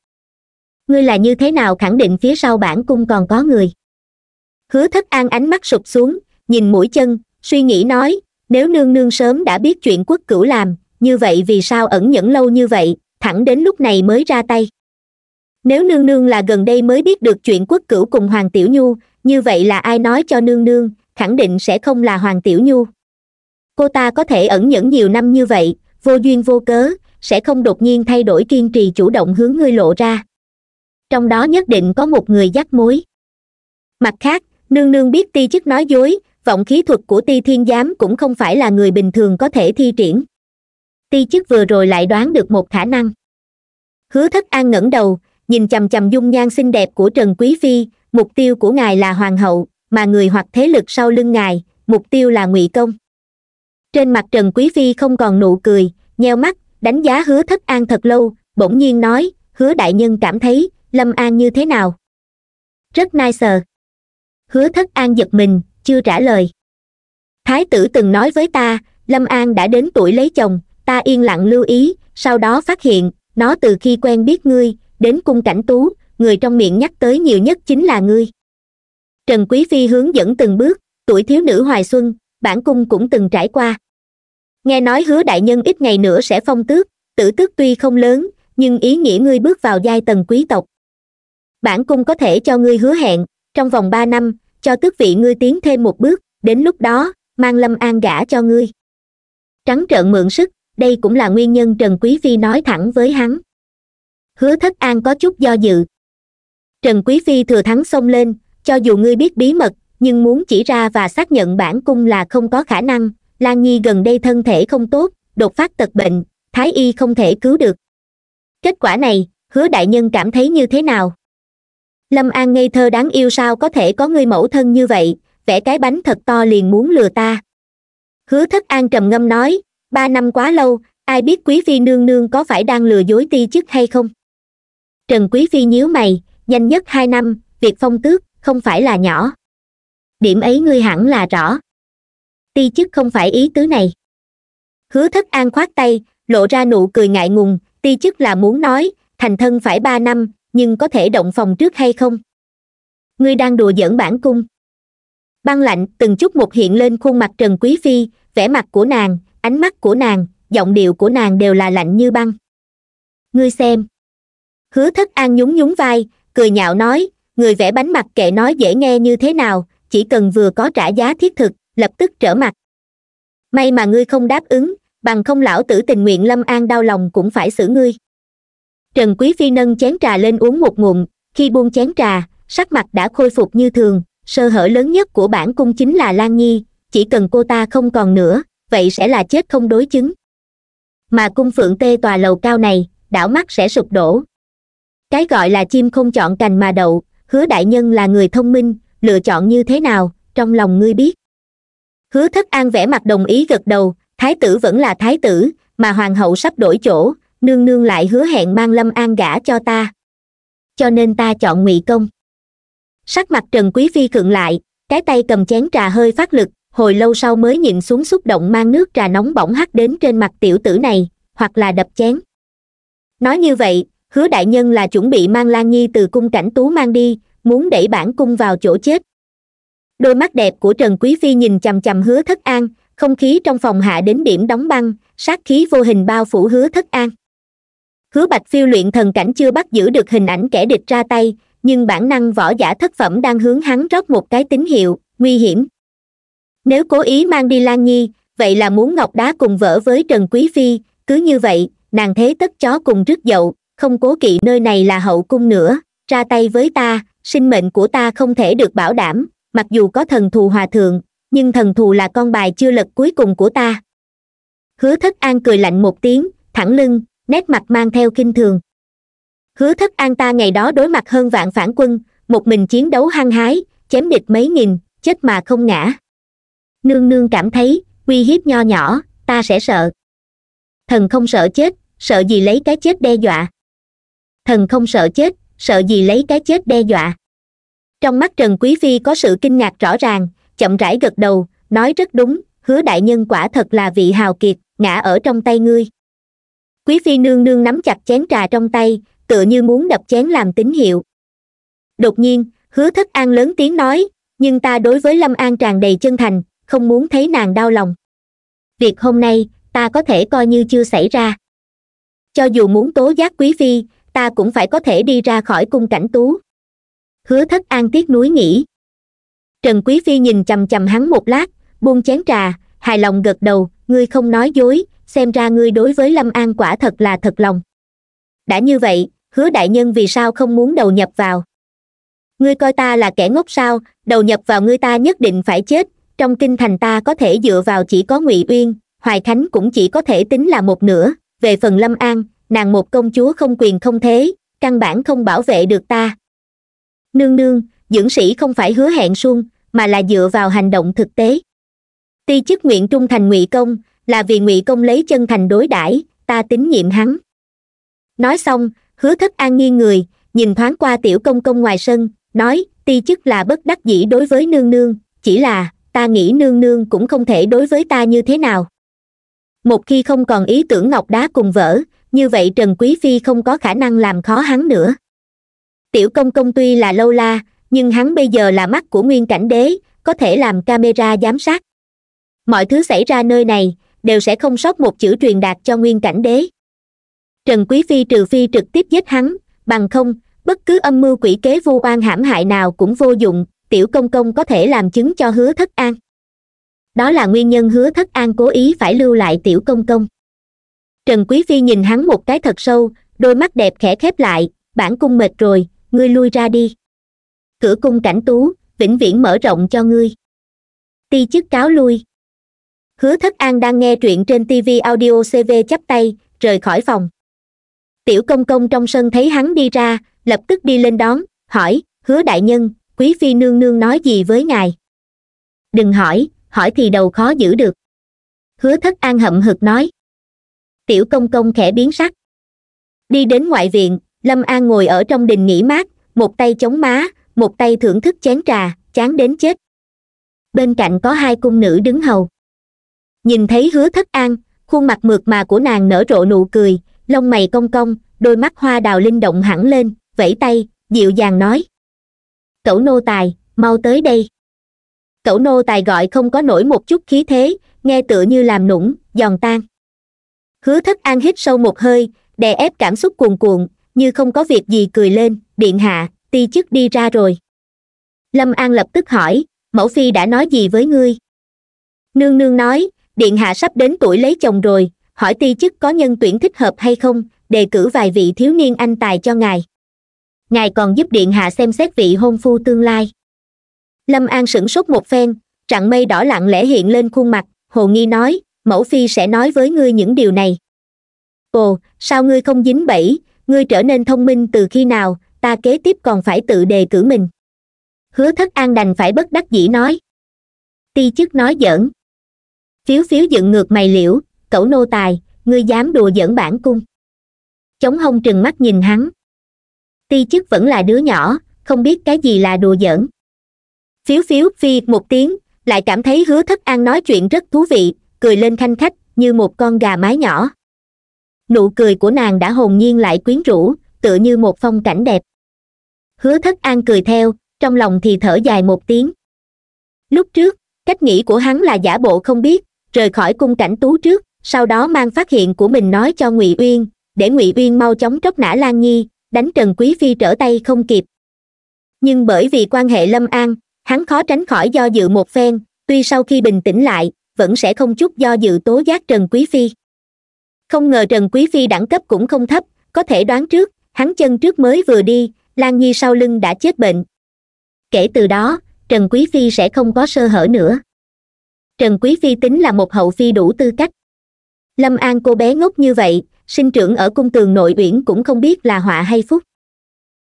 Ngươi là như thế nào khẳng định phía sau bản cung còn có người? Hứa Thất An ánh mắt sụp xuống, nhìn mũi chân, suy nghĩ nói, nếu nương nương sớm đã biết chuyện Quốc Cửu làm, như vậy vì sao ẩn nhẫn lâu như vậy, thẳng đến lúc này mới ra tay? Nếu nương nương là gần đây mới biết được chuyện Quốc Cửu cùng Hoàng Tiểu Nhu, như vậy là ai nói cho nương nương, khẳng định sẽ không là Hoàng Tiểu Nhu. Cô ta có thể ẩn nhẫn nhiều năm như vậy, vô duyên vô cớ, sẽ không đột nhiên thay đổi kiên trì chủ động hướng ngươi lộ ra. Trong đó nhất định có một người dắt mối. Mặt khác, nương nương biết ti chức nói dối, vọng khí thuật của ti thiên giám cũng không phải là người bình thường có thể thi triển. Ti chức vừa rồi lại đoán được một khả năng. Hứa Thất An ngẩng đầu, nhìn chằm chằm dung nhan xinh đẹp của Trần Quý Phi, mục tiêu của ngài là hoàng hậu, mà người hoặc thế lực sau lưng ngài, mục tiêu là Ngụy Công. Trên mặt Trần Quý Phi không còn nụ cười, nheo mắt, đánh giá Hứa Thất An thật lâu, bỗng nhiên nói, Hứa đại nhân cảm thấy, Lâm An như thế nào? Rất nice. Hứa Thất An giật mình, chưa trả lời. Thái tử từng nói với ta, Lâm An đã đến tuổi lấy chồng, ta yên lặng lưu ý, sau đó phát hiện, nó từ khi quen biết ngươi, đến cung cảnh tú, người trong miệng nhắc tới nhiều nhất chính là ngươi. Trần Quý Phi hướng dẫn từng bước, tuổi thiếu nữ hoài xuân, bản cung cũng từng trải qua. Nghe nói Hứa đại nhân ít ngày nữa sẽ phong tước, tử tước tuy không lớn, nhưng ý nghĩa ngươi bước vào giai tầng quý tộc. Bản cung có thể cho ngươi hứa hẹn, trong vòng ba năm, cho tước vị ngươi tiến thêm một bước, đến lúc đó, mang Lâm An gả cho ngươi. Trắng trợn mượn sức, đây cũng là nguyên nhân Trần Quý Phi nói thẳng với hắn. Hứa Thất An có chút do dự. Trần Quý Phi thừa thắng xông lên, cho dù ngươi biết bí mật, nhưng muốn chỉ ra và xác nhận bản cung là không có khả năng. Lan Nhi gần đây thân thể không tốt, đột phát tật bệnh, thái y không thể cứu được. Kết quả này, Hứa đại nhân cảm thấy như thế nào? Lâm An ngây thơ đáng yêu sao có thể có người mẫu thân như vậy, vẽ cái bánh thật to liền muốn lừa ta. Hứa Thất An trầm ngâm nói, ba năm quá lâu, ai biết Quý Phi nương nương có phải đang lừa dối ti chức hay không? Trần Quý Phi nhíu mày, nhanh nhất hai năm, việc phong tước, không phải là nhỏ. Điểm ấy ngươi hẳn là rõ. Ti chức không phải ý tứ này. Hứa Thất An khoát tay, lộ ra nụ cười ngại ngùng, ti chức là muốn nói, thành thân phải ba năm, nhưng có thể động phòng trước hay không? Ngươi đang đùa giỡn bản cung. Băng lạnh từng chút một hiện lên khuôn mặt Trần Quý Phi, vẻ mặt của nàng, ánh mắt của nàng, giọng điệu của nàng đều là lạnh như băng. Ngươi xem. Hứa Thất An nhún nhún vai, cười nhạo nói, người vẽ bánh mặc kệ nói dễ nghe như thế nào, chỉ cần vừa có trả giá thiết thực, lập tức trở mặt. May mà ngươi không đáp ứng, bằng không lão tử tình nguyện Lâm An đau lòng cũng phải xử ngươi. Trần Quý Phi nâng chén trà lên uống một ngụm, khi buông chén trà, sắc mặt đã khôi phục như thường, sơ hở lớn nhất của bản cung chính là Lan Nhi, chỉ cần cô ta không còn nữa, vậy sẽ là chết không đối chứng. Mà cung phượng tê tòa lầu cao này, đảo mắt sẽ sụp đổ. Cái gọi là chim không chọn cành mà đậu, Hứa đại nhân là người thông minh, lựa chọn như thế nào, trong lòng ngươi biết. Hứa Thất An vẽ mặt đồng ý gật đầu, thái tử vẫn là thái tử, mà hoàng hậu sắp đổi chỗ, nương nương lại hứa hẹn mang Lâm An gả cho ta. Cho nên ta chọn Ngụy Công. Sắc mặt Trần Quý Phi khựng lại, cái tay cầm chén trà hơi phát lực, hồi lâu sau mới nhịn xuống xúc động mang nước trà nóng bỏng hắt đến trên mặt tiểu tử này, hoặc là đập chén. Nói như vậy, Hứa đại nhân là chuẩn bị mang Lan Nhi từ cung cảnh tú mang đi, muốn đẩy bản cung vào chỗ chết. Đôi mắt đẹp của Trần Quý Phi nhìn chằm chằm Hứa Thất An, không khí trong phòng hạ đến điểm đóng băng, sát khí vô hình bao phủ Hứa Thất An. Hứa Bạch Phiêu luyện thần cảnh chưa bắt giữ được hình ảnh kẻ địch ra tay, nhưng bản năng võ giả thất phẩm đang hướng hắn rót một cái tín hiệu, nguy hiểm. Nếu cố ý mang đi Lan Nhi, vậy là muốn ngọc đá cùng vỡ với Trần Quý Phi, cứ như vậy, nàng thế tất chó cùng rứt dậu, không cố kỵ nơi này là hậu cung nữa, ra tay với ta, sinh mệnh của ta không thể được bảo đảm, mặc dù có thần thù hòa thượng, nhưng thần thù là con bài chưa lật cuối cùng của ta. Hứa Thất An cười lạnh một tiếng, thẳng lưng, nét mặt mang theo khinh thường. Hứa Thất An ta ngày đó đối mặt hơn vạn phản quân, một mình chiến đấu hăng hái, chém địch mấy nghìn, chết mà không ngã. Nương nương cảm thấy uy hiếp nho nhỏ, ta sẽ sợ. Thần không sợ chết, sợ gì lấy cái chết đe dọa. Thần không sợ chết, sợ gì lấy cái chết đe dọa. Trong mắt Trần Quý Phi có sự kinh ngạc rõ ràng, chậm rãi gật đầu, nói rất đúng, Hứa đại nhân quả thật là vị hào kiệt, ngã ở trong tay ngươi. Quý Phi nương nương nắm chặt chén trà trong tay, tựa như muốn đập chén làm tín hiệu. Đột nhiên, Hứa Thất An lớn tiếng nói, nhưng ta đối với Lâm An tràn đầy chân thành, không muốn thấy nàng đau lòng. Việc hôm nay, ta có thể coi như chưa xảy ra. Cho dù muốn tố giác Quý Phi, ta cũng phải có thể đi ra khỏi cung cảnh tú. Hứa Thất An tiếc nuối nghĩ. Trần Quý Phi nhìn chằm chằm hắn một lát, buông chén trà, hài lòng gật đầu, ngươi không nói dối, xem ra ngươi đối với Lâm An quả thật là thật lòng. Đã như vậy, Hứa đại nhân vì sao không muốn đầu nhập vào? Ngươi coi ta là kẻ ngốc sao, đầu nhập vào ngươi ta nhất định phải chết, trong kinh thành ta có thể dựa vào chỉ có Ngụy Uyên, Hoài Khánh cũng chỉ có thể tính là một nửa, về phần Lâm An, nàng một công chúa không quyền không thế, căn bản không bảo vệ được ta. Nương nương, dưỡng sĩ không phải hứa hẹn suông, mà là dựa vào hành động thực tế. Ti chức nguyện trung thành Ngụy công, là vì Ngụy công lấy chân thành đối đãi, ta tín nhiệm hắn. Nói xong, Hứa Thất An nghiêng người, nhìn thoáng qua tiểu công công ngoài sân, nói, ti chức là bất đắc dĩ đối với nương nương, chỉ là, ta nghĩ nương nương cũng không thể đối với ta như thế nào. Một khi không còn ý tưởng ngọc đá cùng vỡ, như vậy Trần Quý Phi không có khả năng làm khó hắn nữa. Tiểu công công tuy là lâu la, nhưng hắn bây giờ là mắt của Nguyên Cảnh Đế, có thể làm camera giám sát. Mọi thứ xảy ra nơi này, đều sẽ không sót một chữ truyền đạt cho Nguyên Cảnh Đế. Trần Quý Phi trừ phi trực tiếp giết hắn, bằng không, bất cứ âm mưu quỷ kế vu oan hãm hại nào cũng vô dụng, tiểu công công có thể làm chứng cho Hứa Thất An. Đó là nguyên nhân Hứa Thất An cố ý phải lưu lại tiểu công công. Trần Quý Phi nhìn hắn một cái thật sâu, đôi mắt đẹp khẽ khép lại, bản cung mệt rồi, ngươi lui ra đi. Cửa cung cảnh tú, vĩnh viễn mở rộng cho ngươi. Ti chức cáo lui. Hứa Thất An đang nghe truyện trên ti vi audio xê vê chắp tay, rời khỏi phòng. Tiểu công công trong sân thấy hắn đi ra, lập tức đi lên đón, hỏi, Hứa đại nhân, Quý Phi nương nương nói gì với ngài? Đừng hỏi, hỏi thì đầu khó giữ được. Hứa Thất An hậm hực nói. Tiểu công công khẽ biến sắc. Đi đến ngoại viện, Lâm An ngồi ở trong đình nghỉ mát, một tay chống má, một tay thưởng thức chén trà, chán đến chết. Bên cạnh có hai cung nữ đứng hầu. Nhìn thấy Hứa Thất An, khuôn mặt mượt mà của nàng nở rộ nụ cười, lông mày cong cong, đôi mắt hoa đào linh động hẳn lên, vẫy tay, dịu dàng nói. Cẩu nô tài, mau tới đây. Cẩu nô tài gọi không có nổi một chút khí thế, nghe tựa như làm nũng, giòn tan. Hứa Thất An hít sâu một hơi, đè ép cảm xúc cuồn cuộn, như không có việc gì cười lên, điện hạ, ti chức đi ra rồi. Lâm An lập tức hỏi, mẫu phi đã nói gì với ngươi? Nương nương nói, điện hạ sắp đến tuổi lấy chồng rồi, hỏi ti chức có nhân tuyển thích hợp hay không, đề cử vài vị thiếu niên anh tài cho ngài. Ngài còn giúp điện hạ xem xét vị hôn phu tương lai. Lâm An sửng sốt một phen, rặng mây đỏ lặng lẽ hiện lên khuôn mặt, hồ nghi nói, mẫu phi sẽ nói với ngươi những điều này. Ồ, sao ngươi không dính bẫy, ngươi trở nên thông minh từ khi nào, ta kế tiếp còn phải tự đề cử mình. Hứa Thất An đành phải bất đắc dĩ nói. Ti chức nói giỡn. Phiếu phiếu dựng ngược mày liễu, cẩu nô tài, ngươi dám đùa giỡn bản cung. Chống hông trừng mắt nhìn hắn. Ti chức vẫn là đứa nhỏ, không biết cái gì là đùa giỡn. Phiếu phiếu phi một tiếng, lại cảm thấy Hứa Thất An nói chuyện rất thú vị, cười lên khanh khách như một con gà mái nhỏ. Nụ cười của nàng đã hồn nhiên lại quyến rũ, tựa như một phong cảnh đẹp. Hứa Thất An cười theo, trong lòng thì thở dài một tiếng. Lúc trước, cách nghĩ của hắn là giả bộ không biết, rời khỏi cung cảnh tú trước, sau đó mang phát hiện của mình nói cho Ngụy Uyên, để Ngụy Uyên mau chóng tróc nã Lan Nhi, đánh Trần Quý Phi trở tay không kịp. Nhưng bởi vì quan hệ Lâm An, hắn khó tránh khỏi do dự một phen, tuy sau khi bình tĩnh lại, vẫn sẽ không chút do dự tố giác Trần Quý Phi. Không ngờ Trần Quý Phi đẳng cấp cũng không thấp, có thể đoán trước, hắn chân trước mới vừa đi, Lan Nhi sau lưng đã chết bệnh. Kể từ đó, Trần Quý Phi sẽ không có sơ hở nữa. Trần Quý Phi tính là một hậu phi đủ tư cách. Lâm An cô bé ngốc như vậy, sinh trưởng ở cung tường nội uyển cũng không biết là họa hay phúc.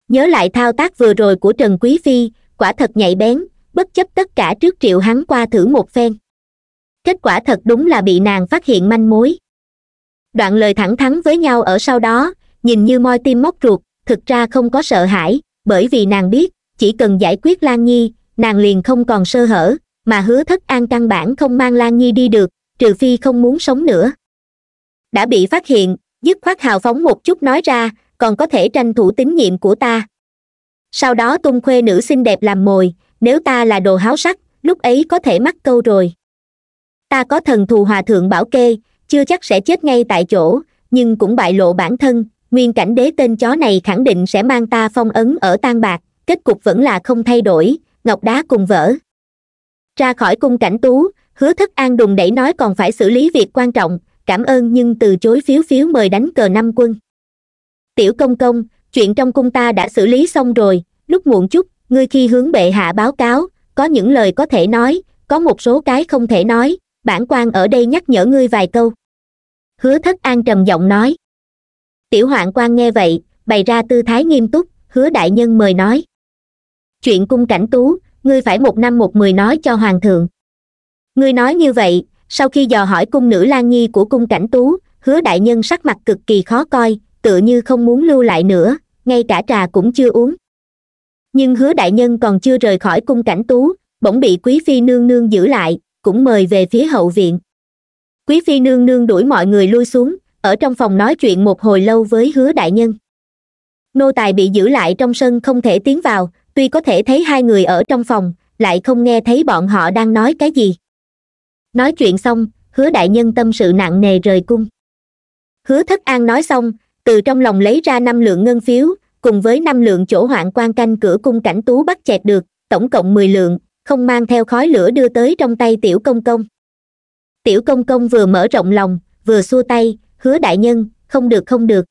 Nhớ lại thao tác vừa rồi của Trần Quý Phi, quả thật nhạy bén, bất chấp tất cả trước triệu hắn qua thử một phen. Kết quả thật đúng là bị nàng phát hiện manh mối. Đoạn lời thẳng thắn với nhau ở sau đó, nhìn như moi tim móc ruột, thực ra không có sợ hãi, bởi vì nàng biết, chỉ cần giải quyết Lan Nhi, nàng liền không còn sơ hở, mà Hứa Thất An căn bản không mang Lan Nhi đi được, trừ phi không muốn sống nữa. Đã bị phát hiện, dứt khoát hào phóng một chút nói ra, còn có thể tranh thủ tín nhiệm của ta. Sau đó tung khuê nữ xinh đẹp làm mồi, nếu ta là đồ háo sắc, lúc ấy có thể mắc câu rồi. Ta có thần thù hòa thượng bảo kê, chưa chắc sẽ chết ngay tại chỗ, nhưng cũng bại lộ bản thân, Nguyên Cảnh Đế tên chó này khẳng định sẽ mang ta phong ấn ở Tan Bạc, kết cục vẫn là không thay đổi, ngọc đá cùng vỡ. Ra khỏi cung Cảnh Tú, Hứa Thất An đùng đẩy nói còn phải xử lý việc quan trọng, cảm ơn nhưng từ chối phiếu phiếu mời đánh cờ năm quân. Tiểu công công, chuyện trong cung ta đã xử lý xong rồi, lúc muộn chút, ngươi khi hướng bệ hạ báo cáo, có những lời có thể nói, có một số cái không thể nói, bản quan ở đây nhắc nhở ngươi vài câu. Hứa Thất An trầm giọng nói. Tiểu hoạn quan nghe vậy, bày ra tư thái nghiêm túc, Hứa đại nhân mời nói. Chuyện cung Cảnh Tú, ngươi phải một năm một mười nói cho hoàng thượng. Ngươi nói như vậy, sau khi dò hỏi cung nữ Lan Nhi của cung Cảnh Tú, Hứa đại nhân sắc mặt cực kỳ khó coi, tựa như không muốn lưu lại nữa, ngay cả trà cũng chưa uống. Nhưng Hứa đại nhân còn chưa rời khỏi cung Cảnh Tú, bỗng bị Quý Phi nương nương giữ lại, cũng mời về phía hậu viện. Quý Phi nương nương đuổi mọi người lui xuống, ở trong phòng nói chuyện một hồi lâu với Hứa đại nhân. Nô tài bị giữ lại trong sân không thể tiến vào, tuy có thể thấy hai người ở trong phòng, lại không nghe thấy bọn họ đang nói cái gì. Nói chuyện xong, Hứa đại nhân tâm sự nặng nề rời cung. Hứa Thất An nói xong, từ trong lòng lấy ra năm lượng ngân phiếu, cùng với năm lượng chỗ hoạn quan canh cửa cung Cảnh Tú bắt chẹt được, tổng cộng mười lượng, không mang theo khói lửa đưa tới trong tay tiểu công công. Tiểu công công vừa mở rộng lòng, vừa xua tay, Hứa đại nhân, không được không được.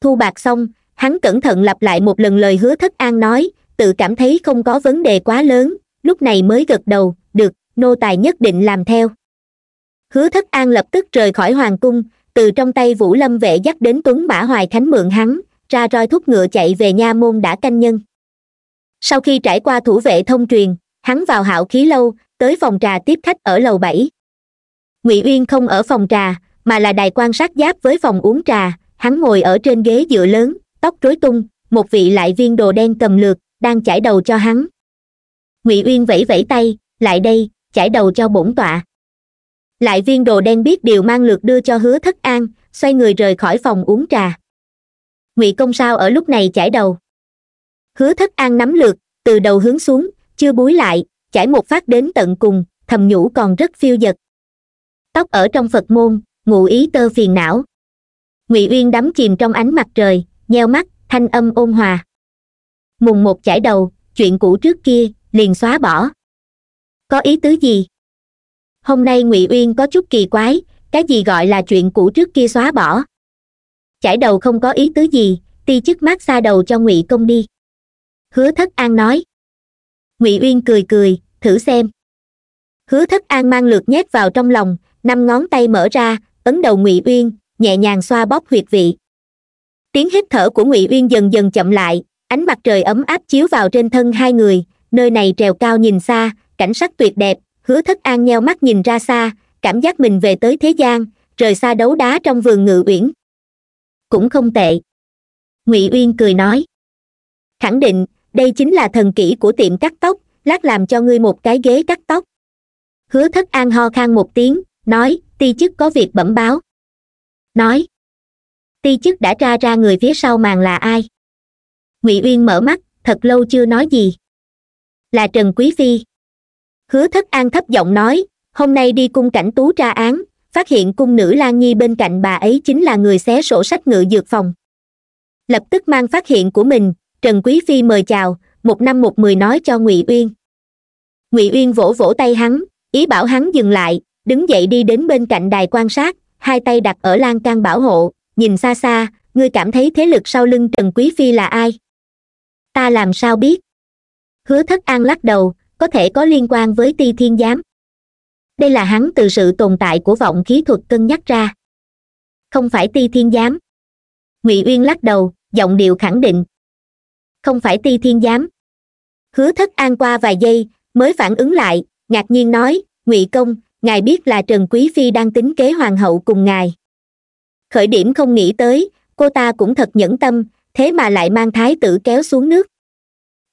Thu bạc xong, hắn cẩn thận lặp lại một lần lời Hứa Thất An nói, tự cảm thấy không có vấn đề quá lớn, lúc này mới gật đầu, được, nô tài nhất định làm theo. Hứa Thất An lập tức rời khỏi hoàng cung, từ trong tay Vũ Lâm vệ dắt đến tuấn mã Hoài Khánh mượn hắn, ra roi thúc ngựa chạy về nha môn Đả Canh Nhân. Sau khi trải qua thủ vệ thông truyền, hắn vào Hạo Khí lâu, tới phòng trà tiếp khách ở lầu bảy. Ngụy Uyên không ở phòng trà, mà là đài quan sát giáp với phòng uống trà, hắn ngồi ở trên ghế dựa lớn, tóc rối tung, một vị lại viên đồ đen cầm lược, đang chải đầu cho hắn. Ngụy Uyên vẫy vẫy tay, lại đây, chải đầu cho bổn tọa. Lại viên đồ đen biết điều mang lược đưa cho Hứa Thất An, xoay người rời khỏi phòng uống trà. Ngụy công sao ở lúc này chải đầu? Hứa Thất An nắm lược, từ đầu hướng xuống, chưa búi lại, chải một phát đến tận cùng, thầm nhủ còn rất phiêu dật. Tóc ở trong Phật môn, ngụ ý tơ phiền não. Ngụy Uyên đắm chìm trong ánh mặt trời, nheo mắt, thanh âm ôn hòa. Mùng một chải đầu, chuyện cũ trước kia, liền xóa bỏ. Có ý tứ gì? Hôm nay Ngụy Uyên có chút kỳ quái, cái gì gọi là chuyện cũ trước kia xóa bỏ? Chải đầu không có ý tứ gì, ti chức mát xa đầu cho Ngụy công đi. Hứa Thất An nói. Ngụy Uyên cười cười, thử xem. Hứa Thất An mang lược nhét vào trong lòng, năm ngón tay mở ra, ấn đầu Ngụy Uyên, nhẹ nhàng xoa bóp huyệt vị. Tiếng hít thở của Ngụy Uyên dần dần chậm lại, ánh mặt trời ấm áp chiếu vào trên thân hai người, nơi này trèo cao nhìn xa, cảnh sắc tuyệt đẹp. Hứa Thất An nheo mắt nhìn ra xa, cảm giác mình về tới thế gian, rời xa đấu đá trong vườn Ngự Uyển. Cũng không tệ. Ngụy Uyên cười nói. Khẳng định, đây chính là thần kỹ của tiệm cắt tóc, lát làm cho ngươi một cái ghế cắt tóc. Hứa Thất An ho khan một tiếng, nói, ti chức có việc bẩm báo. Nói. Ti chức đã tra ra người phía sau màn là ai. Ngụy Uyên mở mắt, thật lâu chưa nói gì. Là Trần Quý Phi. Hứa Thất An thấp giọng nói, hôm nay đi cung Cảnh Tú tra án, phát hiện cung nữ Lan Nhi bên cạnh bà ấy chính là người xé sổ sách Ngự Dược phòng. Lập tức mang phát hiện của mình, Trần Quý Phi mời chào, một năm một mười nói cho Ngụy Uyên. Ngụy Uyên vỗ vỗ tay hắn, ý bảo hắn dừng lại, đứng dậy đi đến bên cạnh đài quan sát, hai tay đặt ở lan can bảo hộ, nhìn xa xa, ngươi cảm thấy thế lực sau lưng Trần Quý Phi là ai? Ta làm sao biết? Hứa Thất An lắc đầu, có thể có liên quan với Ti Thiên Giám. Đây là hắn từ sự tồn tại của vọng khí thuật cân nhắc ra. Không phải Ti Thiên Giám. Ngụy Uyên lắc đầu, giọng điệu khẳng định. Không phải Ti Thiên Giám. Hứa Thất An qua vài giây mới phản ứng lại, ngạc nhiên nói, Ngụy công, ngài biết là Trần Quý Phi đang tính kế hoàng hậu cùng ngài. Khởi điểm không nghĩ tới, cô ta cũng thật nhẫn tâm, thế mà lại mang thái tử kéo xuống nước.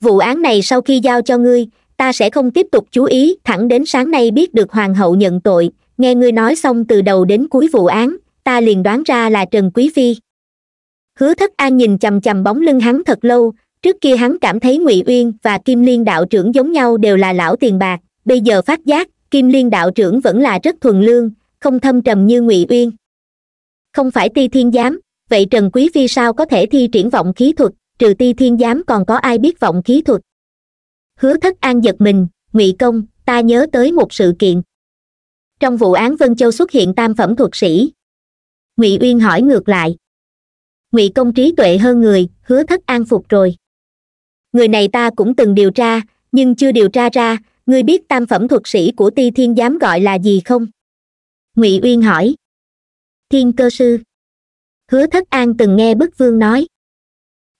Vụ án này sau khi giao cho ngươi, ta sẽ không tiếp tục chú ý, thẳng đến sáng nay biết được hoàng hậu nhận tội, nghe ngươi nói xong từ đầu đến cuối vụ án, ta liền đoán ra là Trần Quý Phi. Hứa Thất An nhìn chằm chằm bóng lưng hắn thật lâu, trước kia hắn cảm thấy Ngụy Uyên và Kim Liên đạo trưởng giống nhau đều là lão tiền bạc, bây giờ phát giác, Kim Liên đạo trưởng vẫn là rất thuần lương, không thâm trầm như Ngụy Uyên. Không phải Ti Thiên Giám, vậy Trần Quý Phi sao có thể thi triển vọng khí thuật, trừ Ti Thiên Giám còn có ai biết vọng khí thuật? Hứa Thất An giật mình, Ngụy công, ta nhớ tới một sự kiện. Trong vụ án Vân Châu xuất hiện tam phẩm thuật sĩ. Ngụy Uyên hỏi ngược lại. Ngụy công trí tuệ hơn người, Hứa Thất An phục rồi. Người này ta cũng từng điều tra, nhưng chưa điều tra ra, ngươi biết tam phẩm thuật sĩ của Ti Thiên Giám gọi là gì không? Ngụy Uyên hỏi. Thiên cơ sư. Hứa Thất An từng nghe Bắc Vương nói.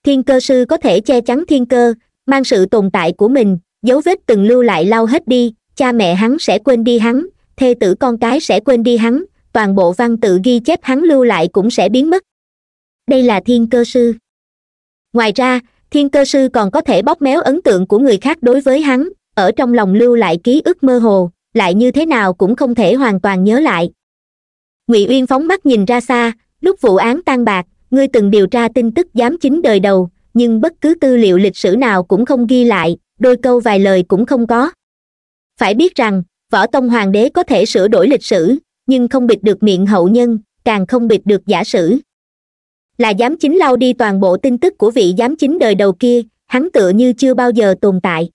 Thiên cơ sư có thể che chắn thiên cơ, mang sự tồn tại của mình, dấu vết từng lưu lại lau hết đi, cha mẹ hắn sẽ quên đi hắn, thê tử con cái sẽ quên đi hắn, toàn bộ văn tự ghi chép hắn lưu lại cũng sẽ biến mất. Đây là thiên cơ sư. Ngoài ra, thiên cơ sư còn có thể bóp méo ấn tượng của người khác đối với hắn, ở trong lòng lưu lại ký ức mơ hồ, lại như thế nào cũng không thể hoàn toàn nhớ lại. Ngụy Uyên phóng mắt nhìn ra xa, lúc vụ án tan bạc, ngươi từng điều tra tin tức giám chính đời đầu, nhưng bất cứ tư liệu lịch sử nào cũng không ghi lại, đôi câu vài lời cũng không có. Phải biết rằng, võ tông hoàng đế có thể sửa đổi lịch sử, nhưng không bịt được miệng hậu nhân, càng không bịt được giả sử. Là giám chính lau đi toàn bộ tin tức của vị giám chính đời đầu kia, hắn tựa như chưa bao giờ tồn tại.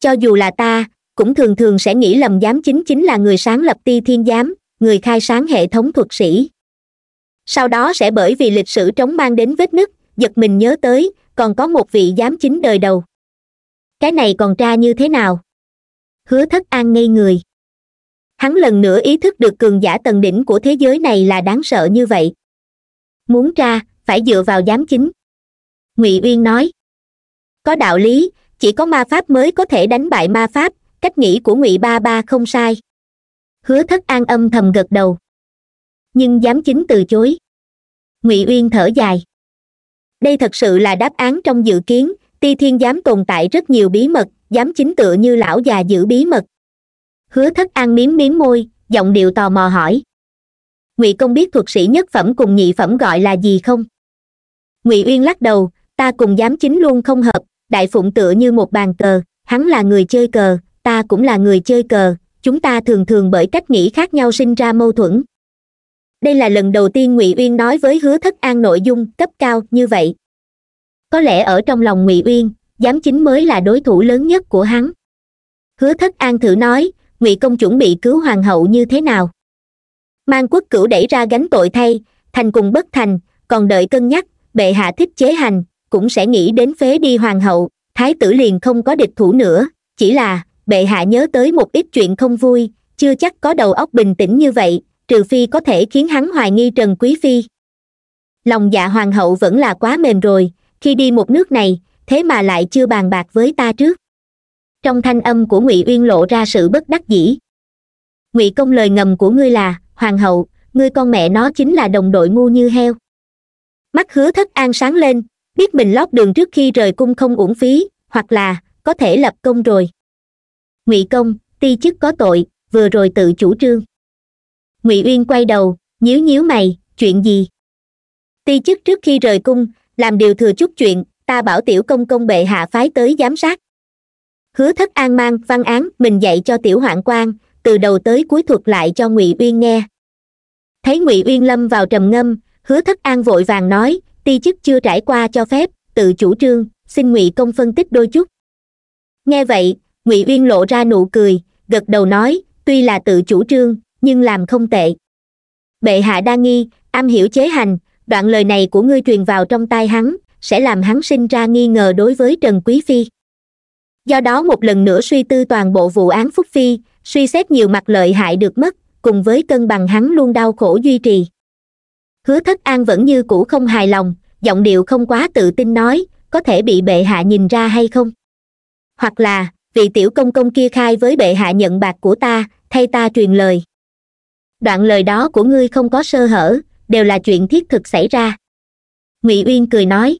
Cho dù là ta, cũng thường thường sẽ nghĩ lầm giám chính chính là người sáng lập Ti Thiên Giám, người khai sáng hệ thống thuật sĩ. Sau đó sẽ bởi vì lịch sử trống mang đến vết nứt, giật mình nhớ tới, còn có một vị giám chính đời đầu. Cái này còn tra như thế nào? Hứa Thất An ngây người. Hắn lần nữa ý thức được cường giả tầng đỉnh của thế giới này là đáng sợ như vậy. Muốn tra, phải dựa vào giám chính. Ngụy Uyên nói. Có đạo lý, chỉ có ma pháp mới có thể đánh bại ma pháp, cách nghĩ của Ngụy Ba Ba không sai. Hứa Thất An âm thầm gật đầu. Nhưng giám chính từ chối. Ngụy Uyên thở dài. Đây thật sự là đáp án trong dự kiến, Ti Thiên Giám tồn tại rất nhiều bí mật, giám chính tựa như lão già giữ bí mật. Hứa Thất An mím mím môi, giọng điệu tò mò hỏi. Ngụy công biết thuật sĩ nhất phẩm cùng nhị phẩm gọi là gì không? Ngụy Uyên lắc đầu, ta cùng giám chính luôn không hợp, đại phụng tựa như một bàn cờ, hắn là người chơi cờ, ta cũng là người chơi cờ, chúng ta thường thường bởi cách nghĩ khác nhau sinh ra mâu thuẫn. Đây là lần đầu tiên Ngụy Uyên nói với Hứa Thất An nội dung cấp cao như vậy. Có lẽ ở trong lòng Ngụy Uyên, giám chính mới là đối thủ lớn nhất của hắn. Hứa Thất An thử nói, Ngụy công chuẩn bị cứu hoàng hậu như thế nào? Mang quốc cửu đẩy ra gánh tội thay, thành cùng bất thành, còn đợi cân nhắc, bệ hạ thích chế hành, cũng sẽ nghĩ đến phế đi hoàng hậu, thái tử liền không có địch thủ nữa, chỉ là, bệ hạ nhớ tới một ít chuyện không vui, chưa chắc có đầu óc bình tĩnh như vậy, trừ phi có thể khiến hắn hoài nghi Trần Quý Phi. Lòng dạ hoàng hậu vẫn là quá mềm rồi, khi đi một nước này, thế mà lại chưa bàn bạc với ta trước. Trong thanh âm của Ngụy Uyên lộ ra sự bất đắc dĩ. Ngụy công lời ngầm của ngươi là, hoàng hậu, ngươi con mẹ nó chính là đồng đội ngu như heo. Mắt Hứa Thất An sáng lên, biết mình lót đường trước khi rời cung không uổng phí, hoặc là, có thể lập công rồi. Ngụy công, ti chức có tội, vừa rồi tự chủ trương. Ngụy Uyên quay đầu, nhíu nhíu mày, chuyện gì? Ti chức trước khi rời cung, làm điều thừa chút chuyện, ta bảo tiểu công công bệ hạ phái tới giám sát. Hứa Thất An mang văn án mình dạy cho tiểu hoạn quan, từ đầu tới cuối thuật lại cho Ngụy Uyên nghe. Thấy Ngụy Uyên lâm vào trầm ngâm, Hứa Thất An vội vàng nói, ti chức chưa trải qua cho phép, tự chủ trương, xin Ngụy công phân tích đôi chút. Nghe vậy, Ngụy Uyên lộ ra nụ cười, gật đầu nói, tuy là tự chủ trương, nhưng làm không tệ. Bệ hạ đa nghi, am hiểu chế hành, đoạn lời này của ngươi truyền vào trong tai hắn, sẽ làm hắn sinh ra nghi ngờ đối với Trần Quý Phi. Do đó một lần nữa suy tư toàn bộ vụ án Phúc Phi, suy xét nhiều mặt lợi hại được mất, cùng với cân bằng hắn luôn đau khổ duy trì. Hứa Thất An vẫn như cũ không hài lòng, giọng điệu không quá tự tin nói, có thể bị bệ hạ nhìn ra hay không? hoặc là vị tiểu công công kia khai với bệ hạ nhận bạc của ta, thay ta truyền lời. Đoạn lời đó của ngươi không có sơ hở, đều là chuyện thiết thực xảy ra. Ngụy Uyên cười nói.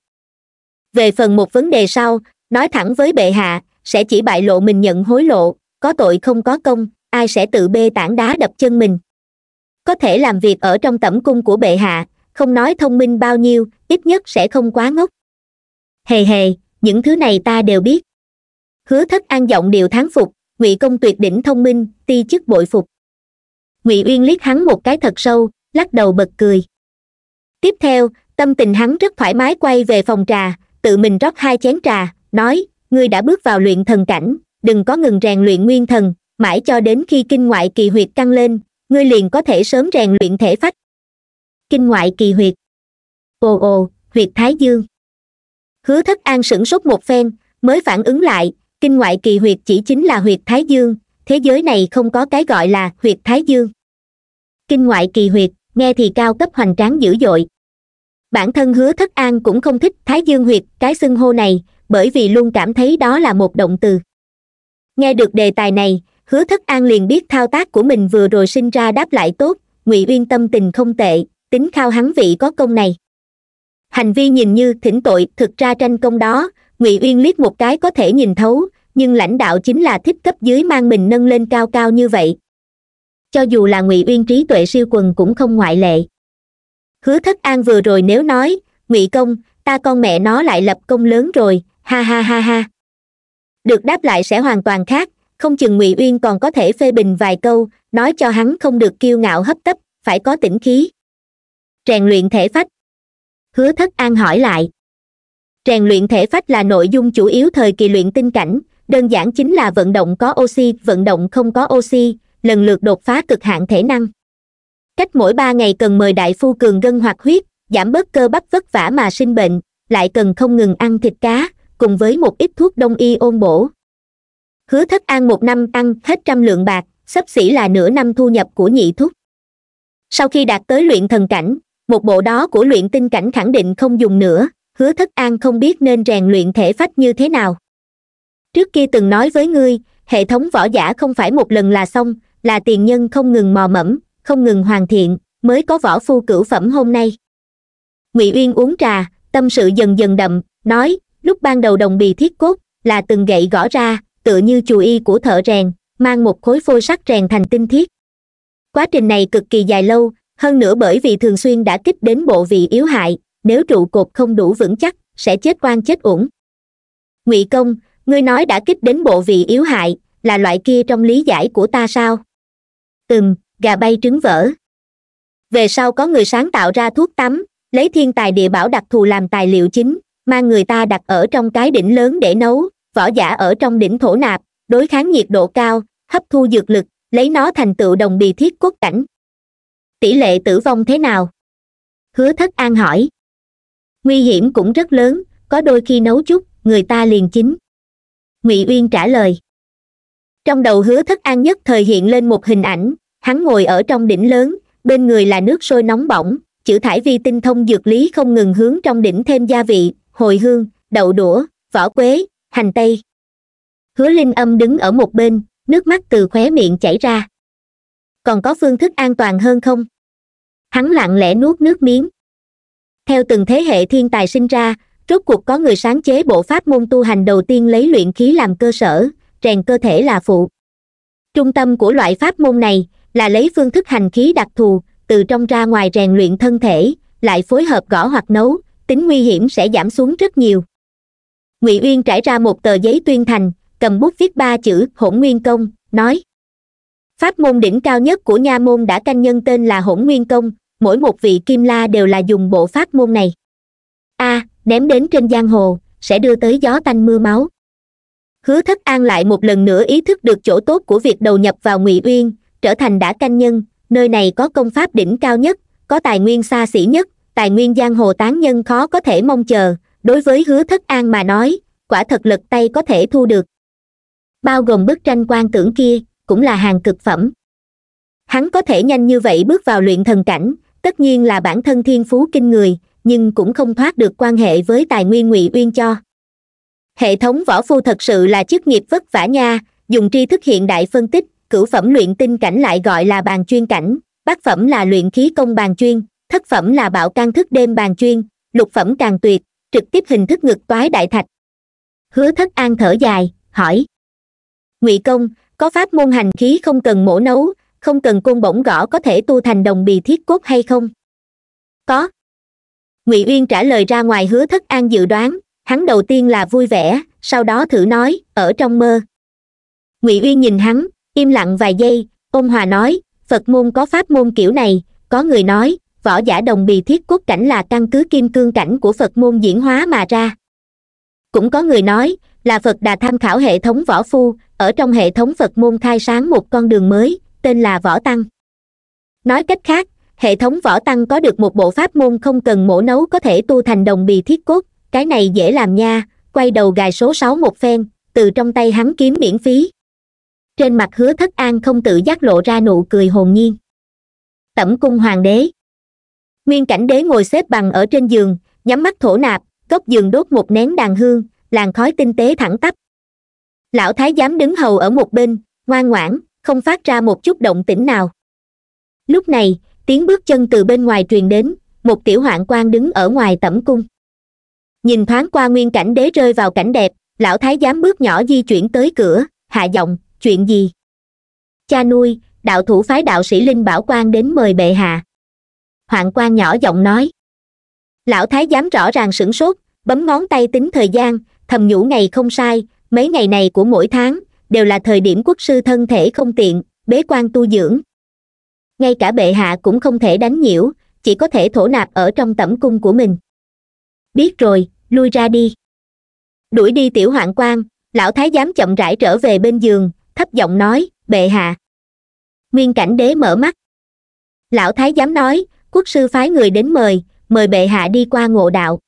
Về phần một vấn đề sau, nói thẳng với bệ hạ, sẽ chỉ bại lộ mình nhận hối lộ, có tội không có công, ai sẽ tự bê tảng đá đập chân mình. Có thể làm việc ở trong tẩm cung của bệ hạ, không nói thông minh bao nhiêu, ít nhất sẽ không quá ngốc. Hề hề, những thứ này ta đều biết. Hứa Thất An giọng điều thán phục, Ngụy công tuyệt đỉnh thông minh, ti chức bội phục. Ngụy Uyên liếc hắn một cái thật sâu, lắc đầu bật cười. Tiếp theo, tâm tình hắn rất thoải mái quay về phòng trà, tự mình rót hai chén trà, nói, ngươi đã bước vào luyện thần cảnh, đừng có ngừng rèn luyện nguyên thần, mãi cho đến khi kinh ngoại kỳ huyệt căng lên, ngươi liền có thể sớm rèn luyện thể phách. Kinh ngoại kỳ huyệt. Ồ ồ, huyệt Thái Dương. Hứa Thất An sửng sốt một phen, mới phản ứng lại, kinh ngoại kỳ huyệt chỉ chính là huyệt Thái Dương, thế giới này không có cái gọi là huyệt Thái Dương. Kinh ngoại kỳ huyệt, nghe thì cao cấp hoành tráng dữ dội. Bản thân Hứa Thất An cũng không thích Thái Dương huyệt, cái xưng hô này, bởi vì luôn cảm thấy đó là một động từ. Nghe được đề tài này, Hứa Thất An liền biết thao tác của mình vừa rồi sinh ra đáp lại tốt, Ngụy Uyên tâm tình không tệ, tính khao hắn vị có công này. Hành vi nhìn như thỉnh tội, thực ra tranh công đó, Ngụy Uyên liếc một cái có thể nhìn thấu, nhưng lãnh đạo chính là thích cấp dưới mang mình nâng lên cao cao như vậy. Cho dù là Ngụy Uyên trí tuệ siêu quần cũng không ngoại lệ. Hứa Thất An vừa rồi nếu nói, Ngụy công, ta con mẹ nó lại lập công lớn rồi, ha ha ha ha. Được đáp lại sẽ hoàn toàn khác, không chừng Ngụy Uyên còn có thể phê bình vài câu, nói cho hắn không được kiêu ngạo hấp tấp, phải có tĩnh khí. Rèn luyện thể phách. Hứa Thất An hỏi lại. Rèn luyện thể phách là nội dung chủ yếu thời kỳ luyện tinh cảnh, đơn giản chính là vận động có oxy, vận động không có oxy, lần lượt đột phá cực hạn thể năng. Cách mỗi ba ngày cần mời đại phu cường gân hoạt huyết, giảm bớt cơ bắp vất vả mà sinh bệnh, lại cần không ngừng ăn thịt cá, cùng với một ít thuốc đông y ôn bổ. Hứa Thất An một năm ăn hết trăm lượng bạc, xấp xỉ là nửa năm thu nhập của nhị thúc. Sau khi đạt tới luyện thần cảnh, một bộ đó của luyện tinh cảnh khẳng định không dùng nữa, Hứa Thất An không biết nên rèn luyện thể phách như thế nào. Trước kia từng nói với ngươi, hệ thống võ giả không phải một lần là xong, là tiền nhân không ngừng mò mẫm, không ngừng hoàn thiện, mới có võ phu cửu phẩm hôm nay. Ngụy Uyên uống trà, tâm sự dần dần đậm, nói, lúc ban đầu đồng bì thiết cốt, là từng gậy gõ ra, tựa như chù y của thợ rèn, mang một khối phôi sắt rèn thành tinh thiết. Quá trình này cực kỳ dài lâu, hơn nữa bởi vì thường xuyên đã kích đến bộ vị yếu hại, nếu trụ cột không đủ vững chắc, sẽ chết oan chết uổng. Ngụy công, ngươi nói đã kích đến bộ vị yếu hại, là loại kia trong lý giải của ta sao? Ừm, gà bay trứng vỡ. Về sau có người sáng tạo ra thuốc tắm, lấy thiên tài địa bảo đặc thù làm tài liệu chính, mang người ta đặt ở trong cái đỉnh lớn để nấu, võ giả ở trong đỉnh thổ nạp, đối kháng nhiệt độ cao, hấp thu dược lực, lấy nó thành tựu đồng bì thiết cốt cảnh. Tỷ lệ tử vong thế nào? Hứa Thất An hỏi. Nguy hiểm cũng rất lớn, có đôi khi nấu chút, người ta liền chín. Ngụy Uyên trả lời. Trong đầu Hứa Thất An nhất thời hiện lên một hình ảnh, hắn ngồi ở trong đỉnh lớn, bên người là nước sôi nóng bỏng, chữ thải vi tinh thông dược lý không ngừng hướng trong đỉnh thêm gia vị, hồi hương, đậu đũa, vỏ quế, hành tây. Hứa Linh Âm đứng ở một bên, nước mắt từ khóe miệng chảy ra. Còn có phương thức an toàn hơn không? Hắn lặng lẽ nuốt nước miếng. Theo từng thế hệ thiên tài sinh ra, rốt cuộc có người sáng chế bộ pháp môn tu hành đầu tiên lấy luyện khí làm cơ sở, rèn cơ thể là phụ. Trung tâm của loại pháp môn này là lấy phương thức hành khí đặc thù, từ trong ra ngoài rèn luyện thân thể, lại phối hợp gõ hoặc nấu, tính nguy hiểm sẽ giảm xuống rất nhiều. Ngụy Uyên trải ra một tờ giấy tuyên thành, cầm bút viết ba chữ Hỗn Nguyên Công, nói. Pháp môn đỉnh cao nhất của nha môn Đả Canh Nhân tên là Hỗn Nguyên Công, mỗi một vị kim la đều là dùng bộ pháp môn này. A, à, ném đến trên giang hồ, sẽ đưa tới gió tanh mưa máu. Hứa Thất An lại một lần nữa ý thức được chỗ tốt của việc đầu nhập vào Ngụy Uyên, trở thành Đả Canh Nhân, nơi này có công pháp đỉnh cao nhất, có tài nguyên xa xỉ nhất, tài nguyên giang hồ tán nhân khó có thể mong chờ, đối với Hứa Thất An mà nói, quả thật lật tay có thể thu được. Bao gồm bức tranh quan tưởng kia, cũng là hàng cực phẩm. Hắn có thể nhanh như vậy bước vào luyện thần cảnh, tất nhiên là bản thân thiên phú kinh người, nhưng cũng không thoát được quan hệ với tài nguyên Ngụy Uyên cho. Hệ thống võ phu thật sự là chức nghiệp vất vả nha, dùng tri thức hiện đại phân tích, cửu phẩm luyện tinh cảnh lại gọi là bàn chuyên cảnh, bát phẩm là luyện khí công bàn chuyên, thất phẩm là bạo can thức đêm bàn chuyên, lục phẩm càng tuyệt, trực tiếp hình thức ngực toái đại thạch. Hứa Thất An thở dài, hỏi: Ngụy công, có pháp môn hành khí không cần mổ nấu, không cần côn bổng gõ có thể tu thành đồng bì thiết cốt hay không? Có. Ngụy Uyên trả lời ra ngoài Hứa Thất An dự đoán, hắn đầu tiên là vui vẻ, sau đó thử nói, ở trong mơ. Ngụy Uyên nhìn hắn, im lặng vài giây, ôn hòa nói, Phật môn có pháp môn kiểu này, có người nói, võ giả đồng bì thiết cốt cảnh là căn cứ kim cương cảnh của Phật môn diễn hóa mà ra. Cũng có người nói, là Phật Đà tham khảo hệ thống võ phu, ở trong hệ thống Phật môn khai sáng một con đường mới, tên là võ tăng. Nói cách khác, hệ thống võ tăng có được một bộ pháp môn không cần mổ nấu có thể tu thành đồng bì thiết cốt, cái này dễ làm nha, quay đầu gài số sáu một phen, từ trong tay hắn kiếm miễn phí. Trên mặt Hứa Thất An không tự giác lộ ra nụ cười hồn nhiên. Tẩm cung hoàng đế. Nguyên Cảnh Đế ngồi xếp bằng ở trên giường, nhắm mắt thổ nạp, góc giường đốt một nén đàn hương, làn khói tinh tế thẳng tắp. Lão thái giám đứng hầu ở một bên, ngoan ngoãn, không phát ra một chút động tĩnh nào. Lúc này, tiếng bước chân từ bên ngoài truyền đến, một tiểu hoạn quan đứng ở ngoài tẩm cung. Nhìn thoáng qua Nguyên Cảnh Đế rơi vào cảnh đẹp, lão thái giám bước nhỏ di chuyển tới cửa, hạ giọng, chuyện gì? Cha nuôi, đạo thủ phái đạo sĩ Linh Bảo Quang đến mời bệ hạ. Hoạn quan nhỏ giọng nói. Lão thái giám rõ ràng sửng sốt, bấm ngón tay tính thời gian, thầm nhủ ngày không sai, mấy ngày này của mỗi tháng, đều là thời điểm quốc sư thân thể không tiện, bế quan tu dưỡng. Ngay cả bệ hạ cũng không thể đánh nhiễu, chỉ có thể thổ nạp ở trong tẩm cung của mình. Biết rồi, lui ra đi. Đuổi đi tiểu hoạn quan, lão thái giám chậm rãi trở về bên giường, thấp giọng nói, bệ hạ. Nguyên Cảnh Đế mở mắt. Lão thái giám nói, quốc sư phái người đến mời, mời bệ hạ đi qua ngộ đạo.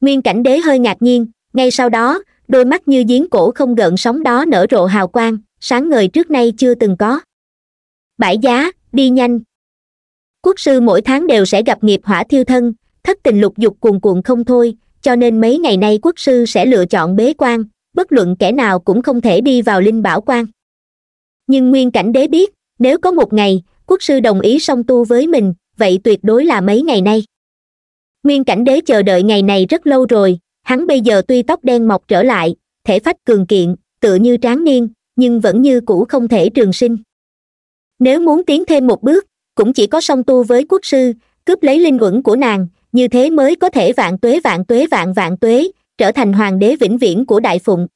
Nguyên Cảnh Đế hơi ngạc nhiên, ngay sau đó, đôi mắt như giếng cổ không gợn sóng đó nở rộ hào quang, sáng ngời trước nay chưa từng có. Bãi giá, đi nhanh. Quốc sư mỗi tháng đều sẽ gặp nghiệp hỏa thiêu thân, thất tình lục dục cuồn cuộn không thôi, cho nên mấy ngày nay quốc sư sẽ lựa chọn bế quan, bất luận kẻ nào cũng không thể đi vào Linh Bảo Quan. Nhưng Nguyên Cảnh Đế biết, nếu có một ngày, quốc sư đồng ý song tu với mình, vậy tuyệt đối là mấy ngày nay. Nguyên Cảnh Đế chờ đợi ngày này rất lâu rồi, hắn bây giờ tuy tóc đen mọc trở lại, thể phách cường kiện, tựa như tráng niên, nhưng vẫn như cũ không thể trường sinh. Nếu muốn tiến thêm một bước, cũng chỉ có song tu với quốc sư, cướp lấy linh uẩn của nàng, như thế mới có thể vạn tuế vạn tuế vạn vạn tuế, trở thành hoàng đế vĩnh viễn của Đại Phụng.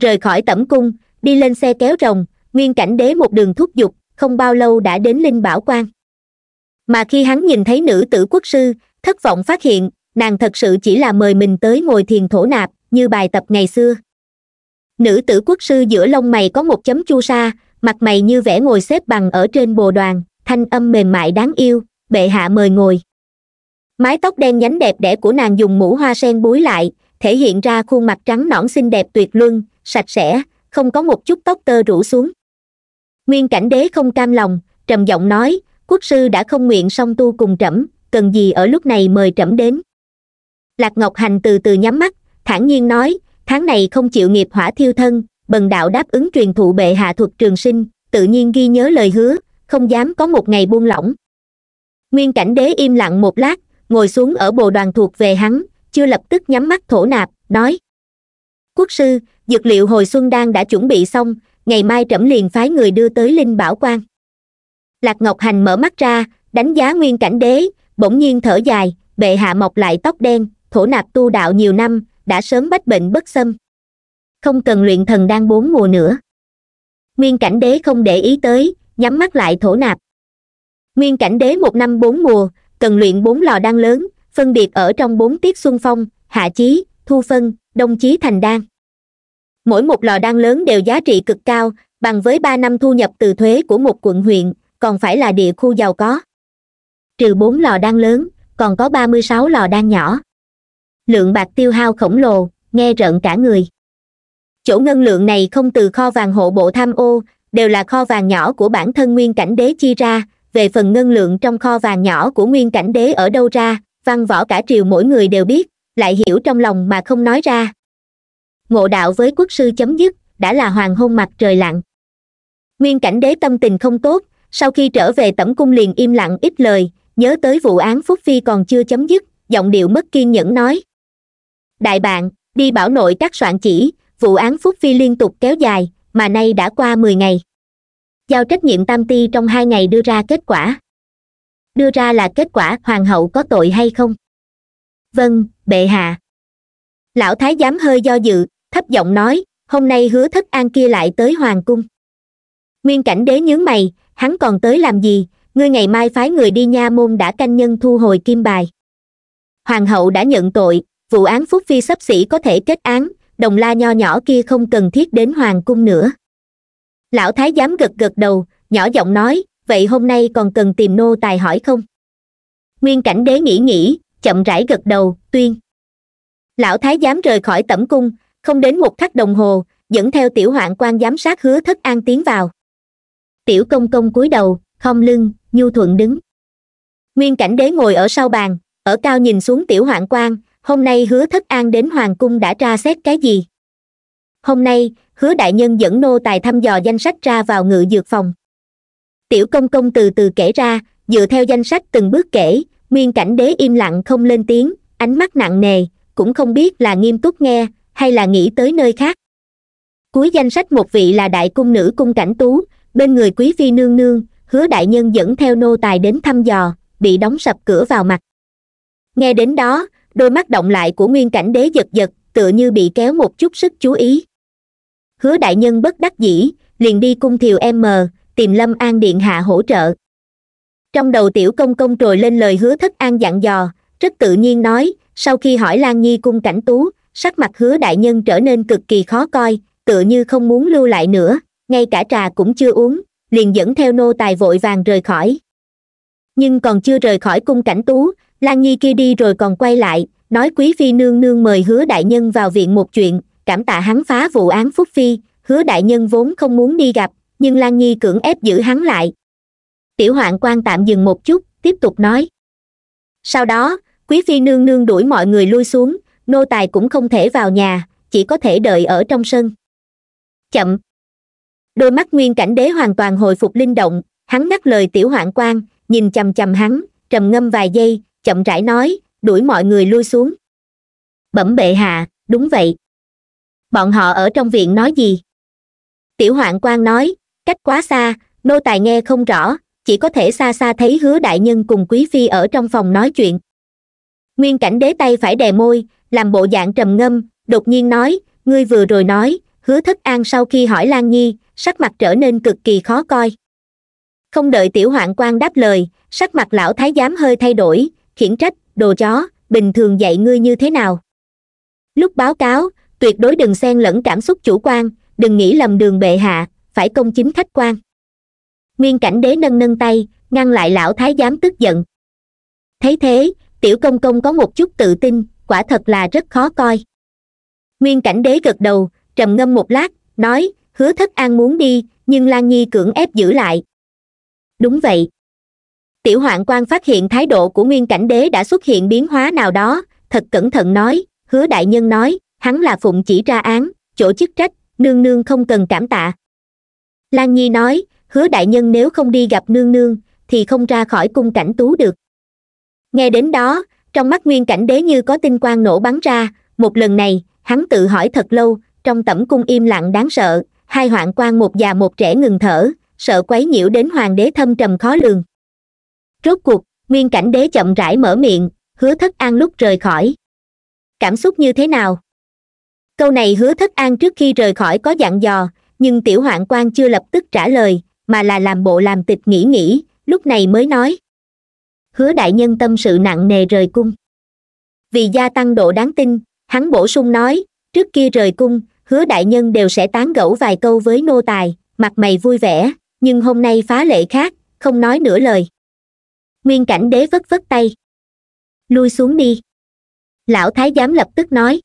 Rời khỏi tẩm cung, đi lên xe kéo rồng, Nguyên Cảnh Đế một đường thúc giục, không bao lâu đã đến Linh Bảo Quan. Mà khi hắn nhìn thấy nữ tử quốc sư, thất vọng phát hiện, nàng thật sự chỉ là mời mình tới ngồi thiền thổ nạp, như bài tập ngày xưa. Nữ tử quốc sư giữa lông mày có một chấm chu sa, mặt mày như vẽ ngồi xếp bằng ở trên bồ đoàn, thanh âm mềm mại đáng yêu, bệ hạ mời ngồi. Mái tóc đen nhánh đẹp đẽ của nàng dùng mũ hoa sen búi lại, thể hiện ra khuôn mặt trắng nõn xinh đẹp tuyệt luân, sạch sẽ, không có một chút tóc tơ rủ xuống. Nguyên Cảnh Đế không cam lòng, trầm giọng nói, quốc sư đã không nguyện song tu cùng trẫm, cần gì ở lúc này mời trẫm đến. Lạc Ngọc Hành từ từ nhắm mắt, thản nhiên nói, tháng này không chịu nghiệp hỏa thiêu thân, bần đạo đáp ứng truyền thụ bệ hạ thuật trường sinh, tự nhiên ghi nhớ lời hứa, không dám có một ngày buông lỏng. Nguyên Cảnh Đế im lặng một lát, ngồi xuống ở bồ đoàn thuộc về hắn, chưa lập tức nhắm mắt thổ nạp, nói. Quốc sư, dược liệu hồi xuân đan đã chuẩn bị xong, ngày mai trẫm liền phái người đưa tới Linh Bảo Quan. Lạc Ngọc Hành mở mắt ra, đánh giá Nguyên Cảnh Đế, bỗng nhiên thở dài, bệ hạ mọc lại tóc đen, thổ nạp tu đạo nhiều năm, đã sớm bách bệnh bất xâm. Không cần luyện thần đan bốn mùa nữa. Nguyên Cảnh Đế không để ý tới, nhắm mắt lại thổ nạp. Nguyên Cảnh Đế một năm bốn mùa, cần luyện bốn lò đan lớn, phân biệt ở trong bốn tiết xuân phong, hạ chí, thu phân, đông chí thành đan. Mỗi một lò đan lớn đều giá trị cực cao, bằng với ba năm thu nhập từ thuế của một quận huyện, còn phải là địa khu giàu có. Trừ bốn lò đan lớn, còn có ba mươi sáu lò đan nhỏ. Lượng bạc tiêu hao khổng lồ, nghe rợn cả người. Chỗ ngân lượng này không từ kho vàng hộ bộ tham ô, đều là kho vàng nhỏ của bản thân Nguyên Cảnh Đế chi ra, về phần ngân lượng trong kho vàng nhỏ của Nguyên Cảnh Đế ở đâu ra, văn võ cả triều mỗi người đều biết, lại hiểu trong lòng mà không nói ra. ngộ đạo với quốc sư chấm dứt, đã là hoàng hôn mặt trời lặn. Nguyên Cảnh Đế tâm tình không tốt, sau khi trở về tẩm cung liền im lặng ít lời, nhớ tới vụ án Phúc Phi còn chưa chấm dứt, giọng điệu mất kiên nhẫn nói: Đại bạn, đi bảo nội các soạn chỉ, vụ án Phúc Phi liên tục kéo dài, mà nay đã qua mười ngày. Giao trách nhiệm tam ti trong hai ngày đưa ra kết quả. Đưa ra là kết quả hoàng hậu có tội hay không? Vâng, bệ hạ. Lão thái giám hơi do dự, thấp giọng nói, hôm nay Hứa Thất An kia lại tới hoàng cung. Nguyên Cảnh Đế nhướng mày, hắn còn tới làm gì, ngươi ngày mai phái người đi nha môn Đả Canh Nhân thu hồi kim bài. Hoàng hậu đã nhận tội, vụ án Phúc Phi xấp xỉ có thể kết án, đồng la nho nhỏ kia không cần thiết đến hoàng cung nữa. Lão thái giám gật gật đầu, nhỏ giọng nói, vậy hôm nay còn cần tìm nô tài hỏi không? Nguyên Cảnh Đế nghĩ nghĩ, chậm rãi gật đầu, tuyên. Lão thái giám rời khỏi tẩm cung, không đến một khắc đồng hồ, dẫn theo tiểu hoạn quan giám sát Hứa Thất An tiến vào. Tiểu công công cúi đầu, khom lưng, nhu thuận đứng. Nguyên Cảnh Đế ngồi ở sau bàn, ở cao nhìn xuống tiểu hoạn quan, hôm nay Hứa Thất An đến hoàng cung đã tra xét cái gì? Hôm nay, Hứa đại nhân dẫn nô tài thăm dò danh sách ra vào ngự dược phòng. Tiểu công công từ từ kể ra, dựa theo danh sách từng bước kể, Nguyên Cảnh Đế im lặng không lên tiếng, ánh mắt nặng nề, cũng không biết là nghiêm túc nghe, hay là nghĩ tới nơi khác. Cuối danh sách một vị là đại cung nữ cung Cảnh Tú, bên người Quý Phi nương nương, Hứa đại nhân dẫn theo nô tài đến thăm dò, bị đóng sập cửa vào mặt. Nghe đến đó, đôi mắt động lại của Nguyên Cảnh Đế giật giật, tựa như bị kéo một chút sức chú ý. Hứa đại nhân bất đắc dĩ, liền đi cung Thiều em tìm Lâm An điện hạ hỗ trợ. Trong đầu tiểu công công trồi lên lời Hứa Thất An dặn dò, rất tự nhiên nói, sau khi hỏi Lan Nhi cung Cảnh Tú, sắc mặt Hứa đại nhân trở nên cực kỳ khó coi, tựa như không muốn lưu lại nữa, ngay cả trà cũng chưa uống, liền dẫn theo nô tài vội vàng rời khỏi. Nhưng còn chưa rời khỏi cung Cảnh Tú, Lan Nhi kia đi rồi còn quay lại, nói Quý Phi nương nương mời Hứa đại nhân vào viện một chuyện, cảm tạ hắn phá vụ án Phúc Phi, Hứa đại nhân vốn không muốn đi gặp, nhưng Lan Nhi cưỡng ép giữ hắn lại. Tiểu hoạn quan tạm dừng một chút, tiếp tục nói. Sau đó, Quý Phi nương nương đuổi mọi người lui xuống, nô tài cũng không thể vào nhà, chỉ có thể đợi ở trong sân. Chậm. Đôi mắt Nguyên Cảnh Đế hoàn toàn hồi phục linh động, hắn ngắt lời tiểu hoạn quan, nhìn chằm chằm hắn, trầm ngâm vài giây, chậm rãi nói, đuổi mọi người lui xuống. Bẩm bệ hạ, đúng vậy. Bọn họ ở trong viện nói gì? Tiểu hoạn quan nói, cách quá xa, nô tài nghe không rõ, chỉ có thể xa xa thấy Hứa đại nhân cùng Quý Phi ở trong phòng nói chuyện. Nguyên Cảnh Đế tay phải đè môi, làm bộ dạng trầm ngâm, đột nhiên nói, ngươi vừa rồi nói, Hứa Thất An sau khi hỏi Lan Nhi, sắc mặt trở nên cực kỳ khó coi. Không đợi tiểu hoạn quan đáp lời, sắc mặt lão thái giám hơi thay đổi, khiển trách, đồ chó, bình thường dạy ngươi như thế nào. Lúc báo cáo, tuyệt đối đừng xen lẫn cảm xúc chủ quan, đừng nghĩ lầm đường bệ hạ, phải công chính khách quan. Nguyên Cảnh Đế nâng nâng tay, ngăn lại lão thái giám tức giận. Thấy thế, tiểu công công có một chút tự tin, quả thật là rất khó coi. Nguyên Cảnh Đế gật đầu, trầm ngâm một lát, nói, Hứa Thất An muốn đi, nhưng Lan Nhi cưỡng ép giữ lại. Đúng vậy. Tiểu hoạn quan phát hiện thái độ của Nguyên Cảnh Đế đã xuất hiện biến hóa nào đó, thật cẩn thận nói, Hứa đại nhân nói, hắn là phụng chỉ ra án, chỗ chức trách, nương nương không cần cảm tạ. Lan Nhi nói, Hứa đại nhân nếu không đi gặp nương nương, thì không ra khỏi cung Cảnh Tú được. Nghe đến đó, trong mắt Nguyên Cảnh Đế như có tinh quang nổ bắn ra, một lần này, hắn tự hỏi thật lâu, trong tẩm cung im lặng đáng sợ, hai hoạn quan một già một trẻ ngừng thở, sợ quấy nhiễu đến hoàng đế thâm trầm khó lường. Rốt cuộc, Nguyên Cảnh Đế chậm rãi mở miệng, Hứa Thất An lúc rời khỏi. Cảm xúc như thế nào? Câu này Hứa Thất An trước khi rời khỏi có dặn dò, nhưng tiểu hoạn quan chưa lập tức trả lời, mà là làm bộ làm tịch nghĩ nghĩ, lúc này mới nói. Hứa đại nhân tâm sự nặng nề rời cung. Vì gia tăng độ đáng tin, hắn bổ sung nói, trước kia rời cung, Hứa đại nhân đều sẽ tán gẫu vài câu với nô tài, mặt mày vui vẻ, nhưng hôm nay phá lệ khác, không nói nửa lời. Nguyên Cảnh Đế vất vất tay. Lui xuống đi. Lão thái giám lập tức nói.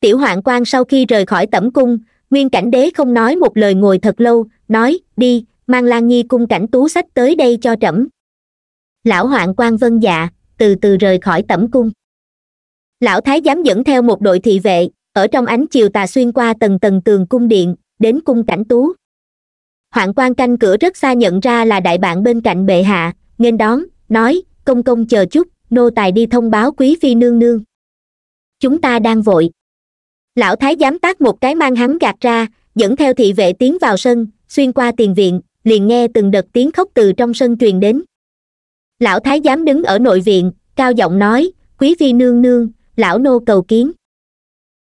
Tiểu hoạn quan sau khi rời khỏi tẩm cung, Nguyên Cảnh Đế không nói một lời ngồi thật lâu, nói, đi, mang Lan Nhi cung Cảnh Tú sách tới đây cho trẫm. Lão hoạn quan vân dạ, từ từ rời khỏi tẩm cung. Lão thái giám dẫn theo một đội thị vệ, Ở trong ánh chiều tà xuyên qua tầng tầng tường cung điện, đến cung cảnh tú. Hoạn quan canh cửa rất xa nhận ra là đại bạn bên cạnh bệ hạ, nghênh đón, nói, công công chờ chút, nô tài đi thông báo quý phi nương nương. Chúng ta đang vội. Lão thái giám tát một cái mang hắn gạt ra, dẫn theo thị vệ tiến vào sân, xuyên qua tiền viện, liền nghe từng đợt tiếng khóc từ trong sân truyền đến. Lão thái giám đứng ở nội viện, cao giọng nói, quý phi nương nương, lão nô cầu kiến.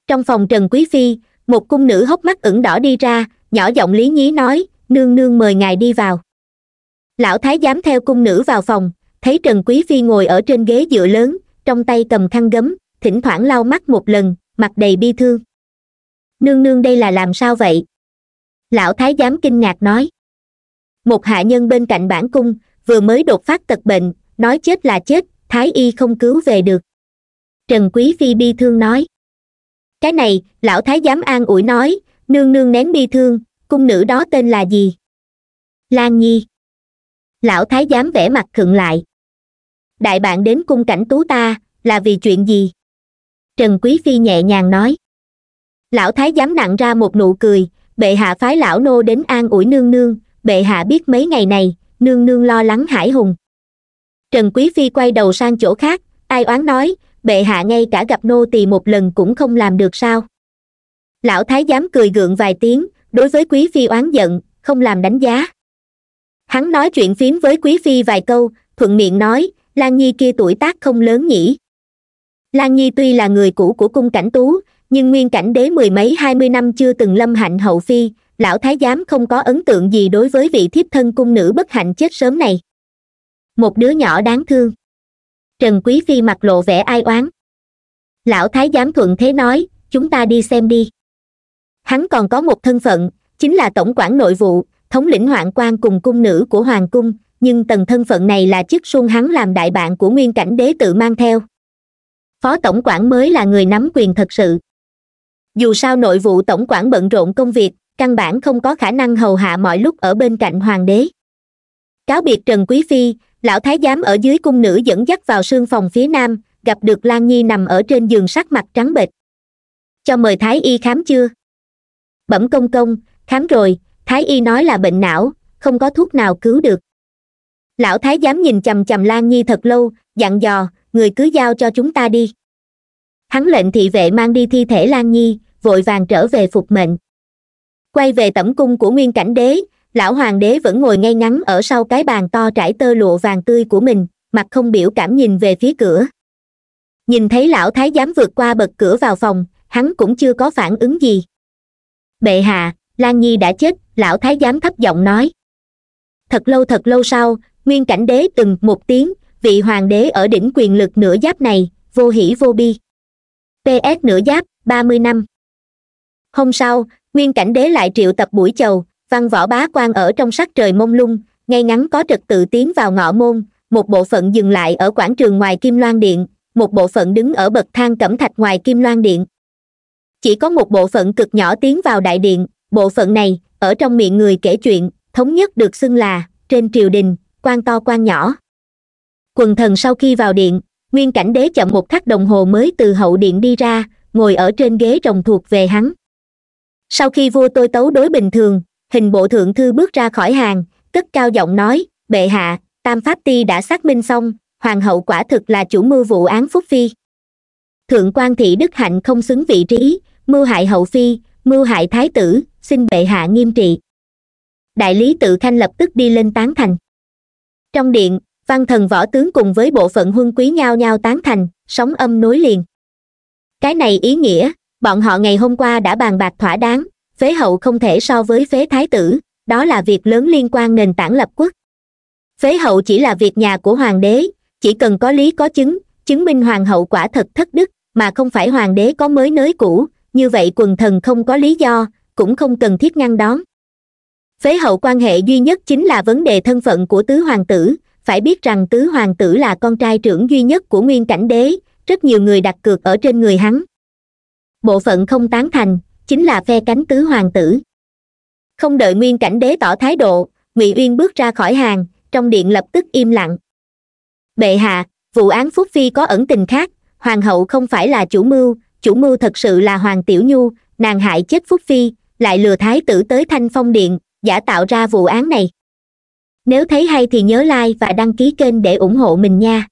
Trong phòng Trần Quý Phi, một cung nữ hốc mắt ửng đỏ đi ra, nhỏ giọng lý nhí nói, nương nương mời ngài đi vào. Lão thái giám theo cung nữ vào phòng, thấy Trần Quý Phi ngồi ở trên ghế dựa lớn, trong tay cầm khăn gấm, thỉnh thoảng lau mắt một lần, mặt đầy bi thương. Nương nương đây là làm sao vậy? Lão thái giám kinh ngạc nói. Một hạ nhân bên cạnh bản cung, vừa mới đột phát tật bệnh, nói chết là chết, thái y không cứu về được. Trần Quý Phi bi thương nói. Cái này, lão thái giám an ủi nói, nương nương nén bi thương, cung nữ đó tên là gì? Lan Nhi. Lão thái giám vẽ mặt khựng lại. Đại bạn đến cung cảnh tú ta, là vì chuyện gì? Trần Quý Phi nhẹ nhàng nói. Lão thái giám nặng ra một nụ cười, bệ hạ phái lão nô đến an ủi nương nương, bệ hạ biết mấy ngày này, nương nương lo lắng hải hùng. Trần Quý Phi quay đầu sang chỗ khác, ai oán nói, bệ hạ ngay cả gặp nô tỳ một lần cũng không làm được sao? Lão thái giám cười gượng vài tiếng, đối với Quý Phi oán giận, không làm đánh giá. Hắn nói chuyện phiếm với Quý Phi vài câu, thuận miệng nói, Lan Nhi kia tuổi tác không lớn nhỉ. Lan Nhi tuy là người cũ của cung cảnh tú, nhưng Nguyên Cảnh Đế mười mấy hai mươi năm chưa từng lâm hạnh hậu phi, lão thái giám không có ấn tượng gì đối với vị thiếp thân cung nữ bất hạnh chết sớm này. Một đứa nhỏ đáng thương. Trần Quý Phi mặt lộ vẻ ai oán. Lão thái giám thuận thế nói, chúng ta đi xem đi. Hắn còn có một thân phận, chính là tổng quản nội vụ, thống lĩnh hoạn quan cùng cung nữ của hoàng cung, nhưng tầng thân phận này là chức xung hắn làm đại bạn của Nguyên Cảnh Đế tự mang theo. Phó tổng quản mới là người nắm quyền thật sự. Dù sao nội vụ tổng quản bận rộn công việc, căn bản không có khả năng hầu hạ mọi lúc ở bên cạnh hoàng đế. Cáo biệt Trần Quý Phi, lão thái giám ở dưới cung nữ dẫn dắt vào sương phòng phía nam, gặp được Lan Nhi nằm ở trên giường sắc mặt trắng bệch. Cho mời thái y khám chưa? Bẩm công công, khám rồi, thái y nói là bệnh não, không có thuốc nào cứu được. Lão thái giám nhìn chằm chằm Lan Nhi thật lâu, dặn dò, người cứ giao cho chúng ta đi. Hắn lệnh thị vệ mang đi thi thể Lan Nhi, vội vàng trở về phục mệnh. Quay về tẩm cung của Nguyên Cảnh Đế, lão hoàng đế vẫn ngồi ngay ngắn ở sau cái bàn to trải tơ lụa vàng tươi của mình, mặt không biểu cảm nhìn về phía cửa. Nhìn thấy lão thái giám vượt qua bậc cửa vào phòng, hắn cũng chưa có phản ứng gì. Bệ hạ, Lan Nhi đã chết, lão thái giám thấp giọng nói. Thật lâu thật lâu sau, Nguyên Cảnh Đế từng một tiếng, vị hoàng đế ở đỉnh quyền lực nửa giáp này, vô hỉ vô bi. P S nửa giáp, ba mươi năm. Hôm sau, Nguyên Cảnh Đế lại triệu tập buổi chầu, văn võ bá quan ở trong sắc trời mông lung, ngay ngắn có trật tự tiến vào ngõ môn, một bộ phận dừng lại ở quảng trường ngoài Kim Loan Điện, một bộ phận đứng ở bậc thang cẩm thạch ngoài Kim Loan Điện. Chỉ có một bộ phận cực nhỏ tiến vào đại điện, bộ phận này, ở trong miệng người kể chuyện, thống nhất được xưng là, trên triều đình, quan to quan nhỏ. Quần thần sau khi vào điện, Nguyên Cảnh Đế chậm một khắc đồng hồ mới từ hậu điện đi ra, ngồi ở trên ghế rồng thuộc về hắn. Sau khi vua tôi tấu đối bình thường, hình bộ thượng thư bước ra khỏi hàng, cất cao giọng nói, bệ hạ, tam pháp ti đã xác minh xong, hoàng hậu quả thực là chủ mưu vụ án Phúc Phi. Thượng quan thị đức hạnh không xứng vị trí, mưu hại hậu phi, mưu hại thái tử, xin bệ hạ nghiêm trị. Đại lý tự khanh lập tức đi lên tán thành. Trong điện, văn thần võ tướng cùng với bộ phận huân quý nhao nhao tán thành, sóng âm nối liền. Cái này ý nghĩa, bọn họ ngày hôm qua đã bàn bạc thỏa đáng, phế hậu không thể so với phế thái tử, đó là việc lớn liên quan nền tảng lập quốc. Phế hậu chỉ là việc nhà của hoàng đế, chỉ cần có lý có chứng, chứng minh hoàng hậu quả thật thất đức, mà không phải hoàng đế có mới nới cũ, như vậy quần thần không có lý do, cũng không cần thiết ngăn đón. Phế hậu quan hệ duy nhất chính là vấn đề thân phận của tứ hoàng tử, phải biết rằng tứ hoàng tử là con trai trưởng duy nhất của Nguyên Cảnh Đế, rất nhiều người đặt cược ở trên người hắn. Bộ phận không tán thành, chính là phe cánh tứ hoàng tử. Không đợi Nguyên Cảnh Đế tỏ thái độ, Ngụy Uyên bước ra khỏi hàng, trong điện lập tức im lặng. Bệ hạ, vụ án Phúc Phi có ẩn tình khác, hoàng hậu không phải là chủ mưu, chủ mưu thật sự là Hoàng Tiểu Nhu, nàng hại chết Phúc Phi, lại lừa thái tử tới Thanh Phong Điện, giả tạo ra vụ án này. Nếu thấy hay thì nhớ like và đăng ký kênh để ủng hộ mình nha.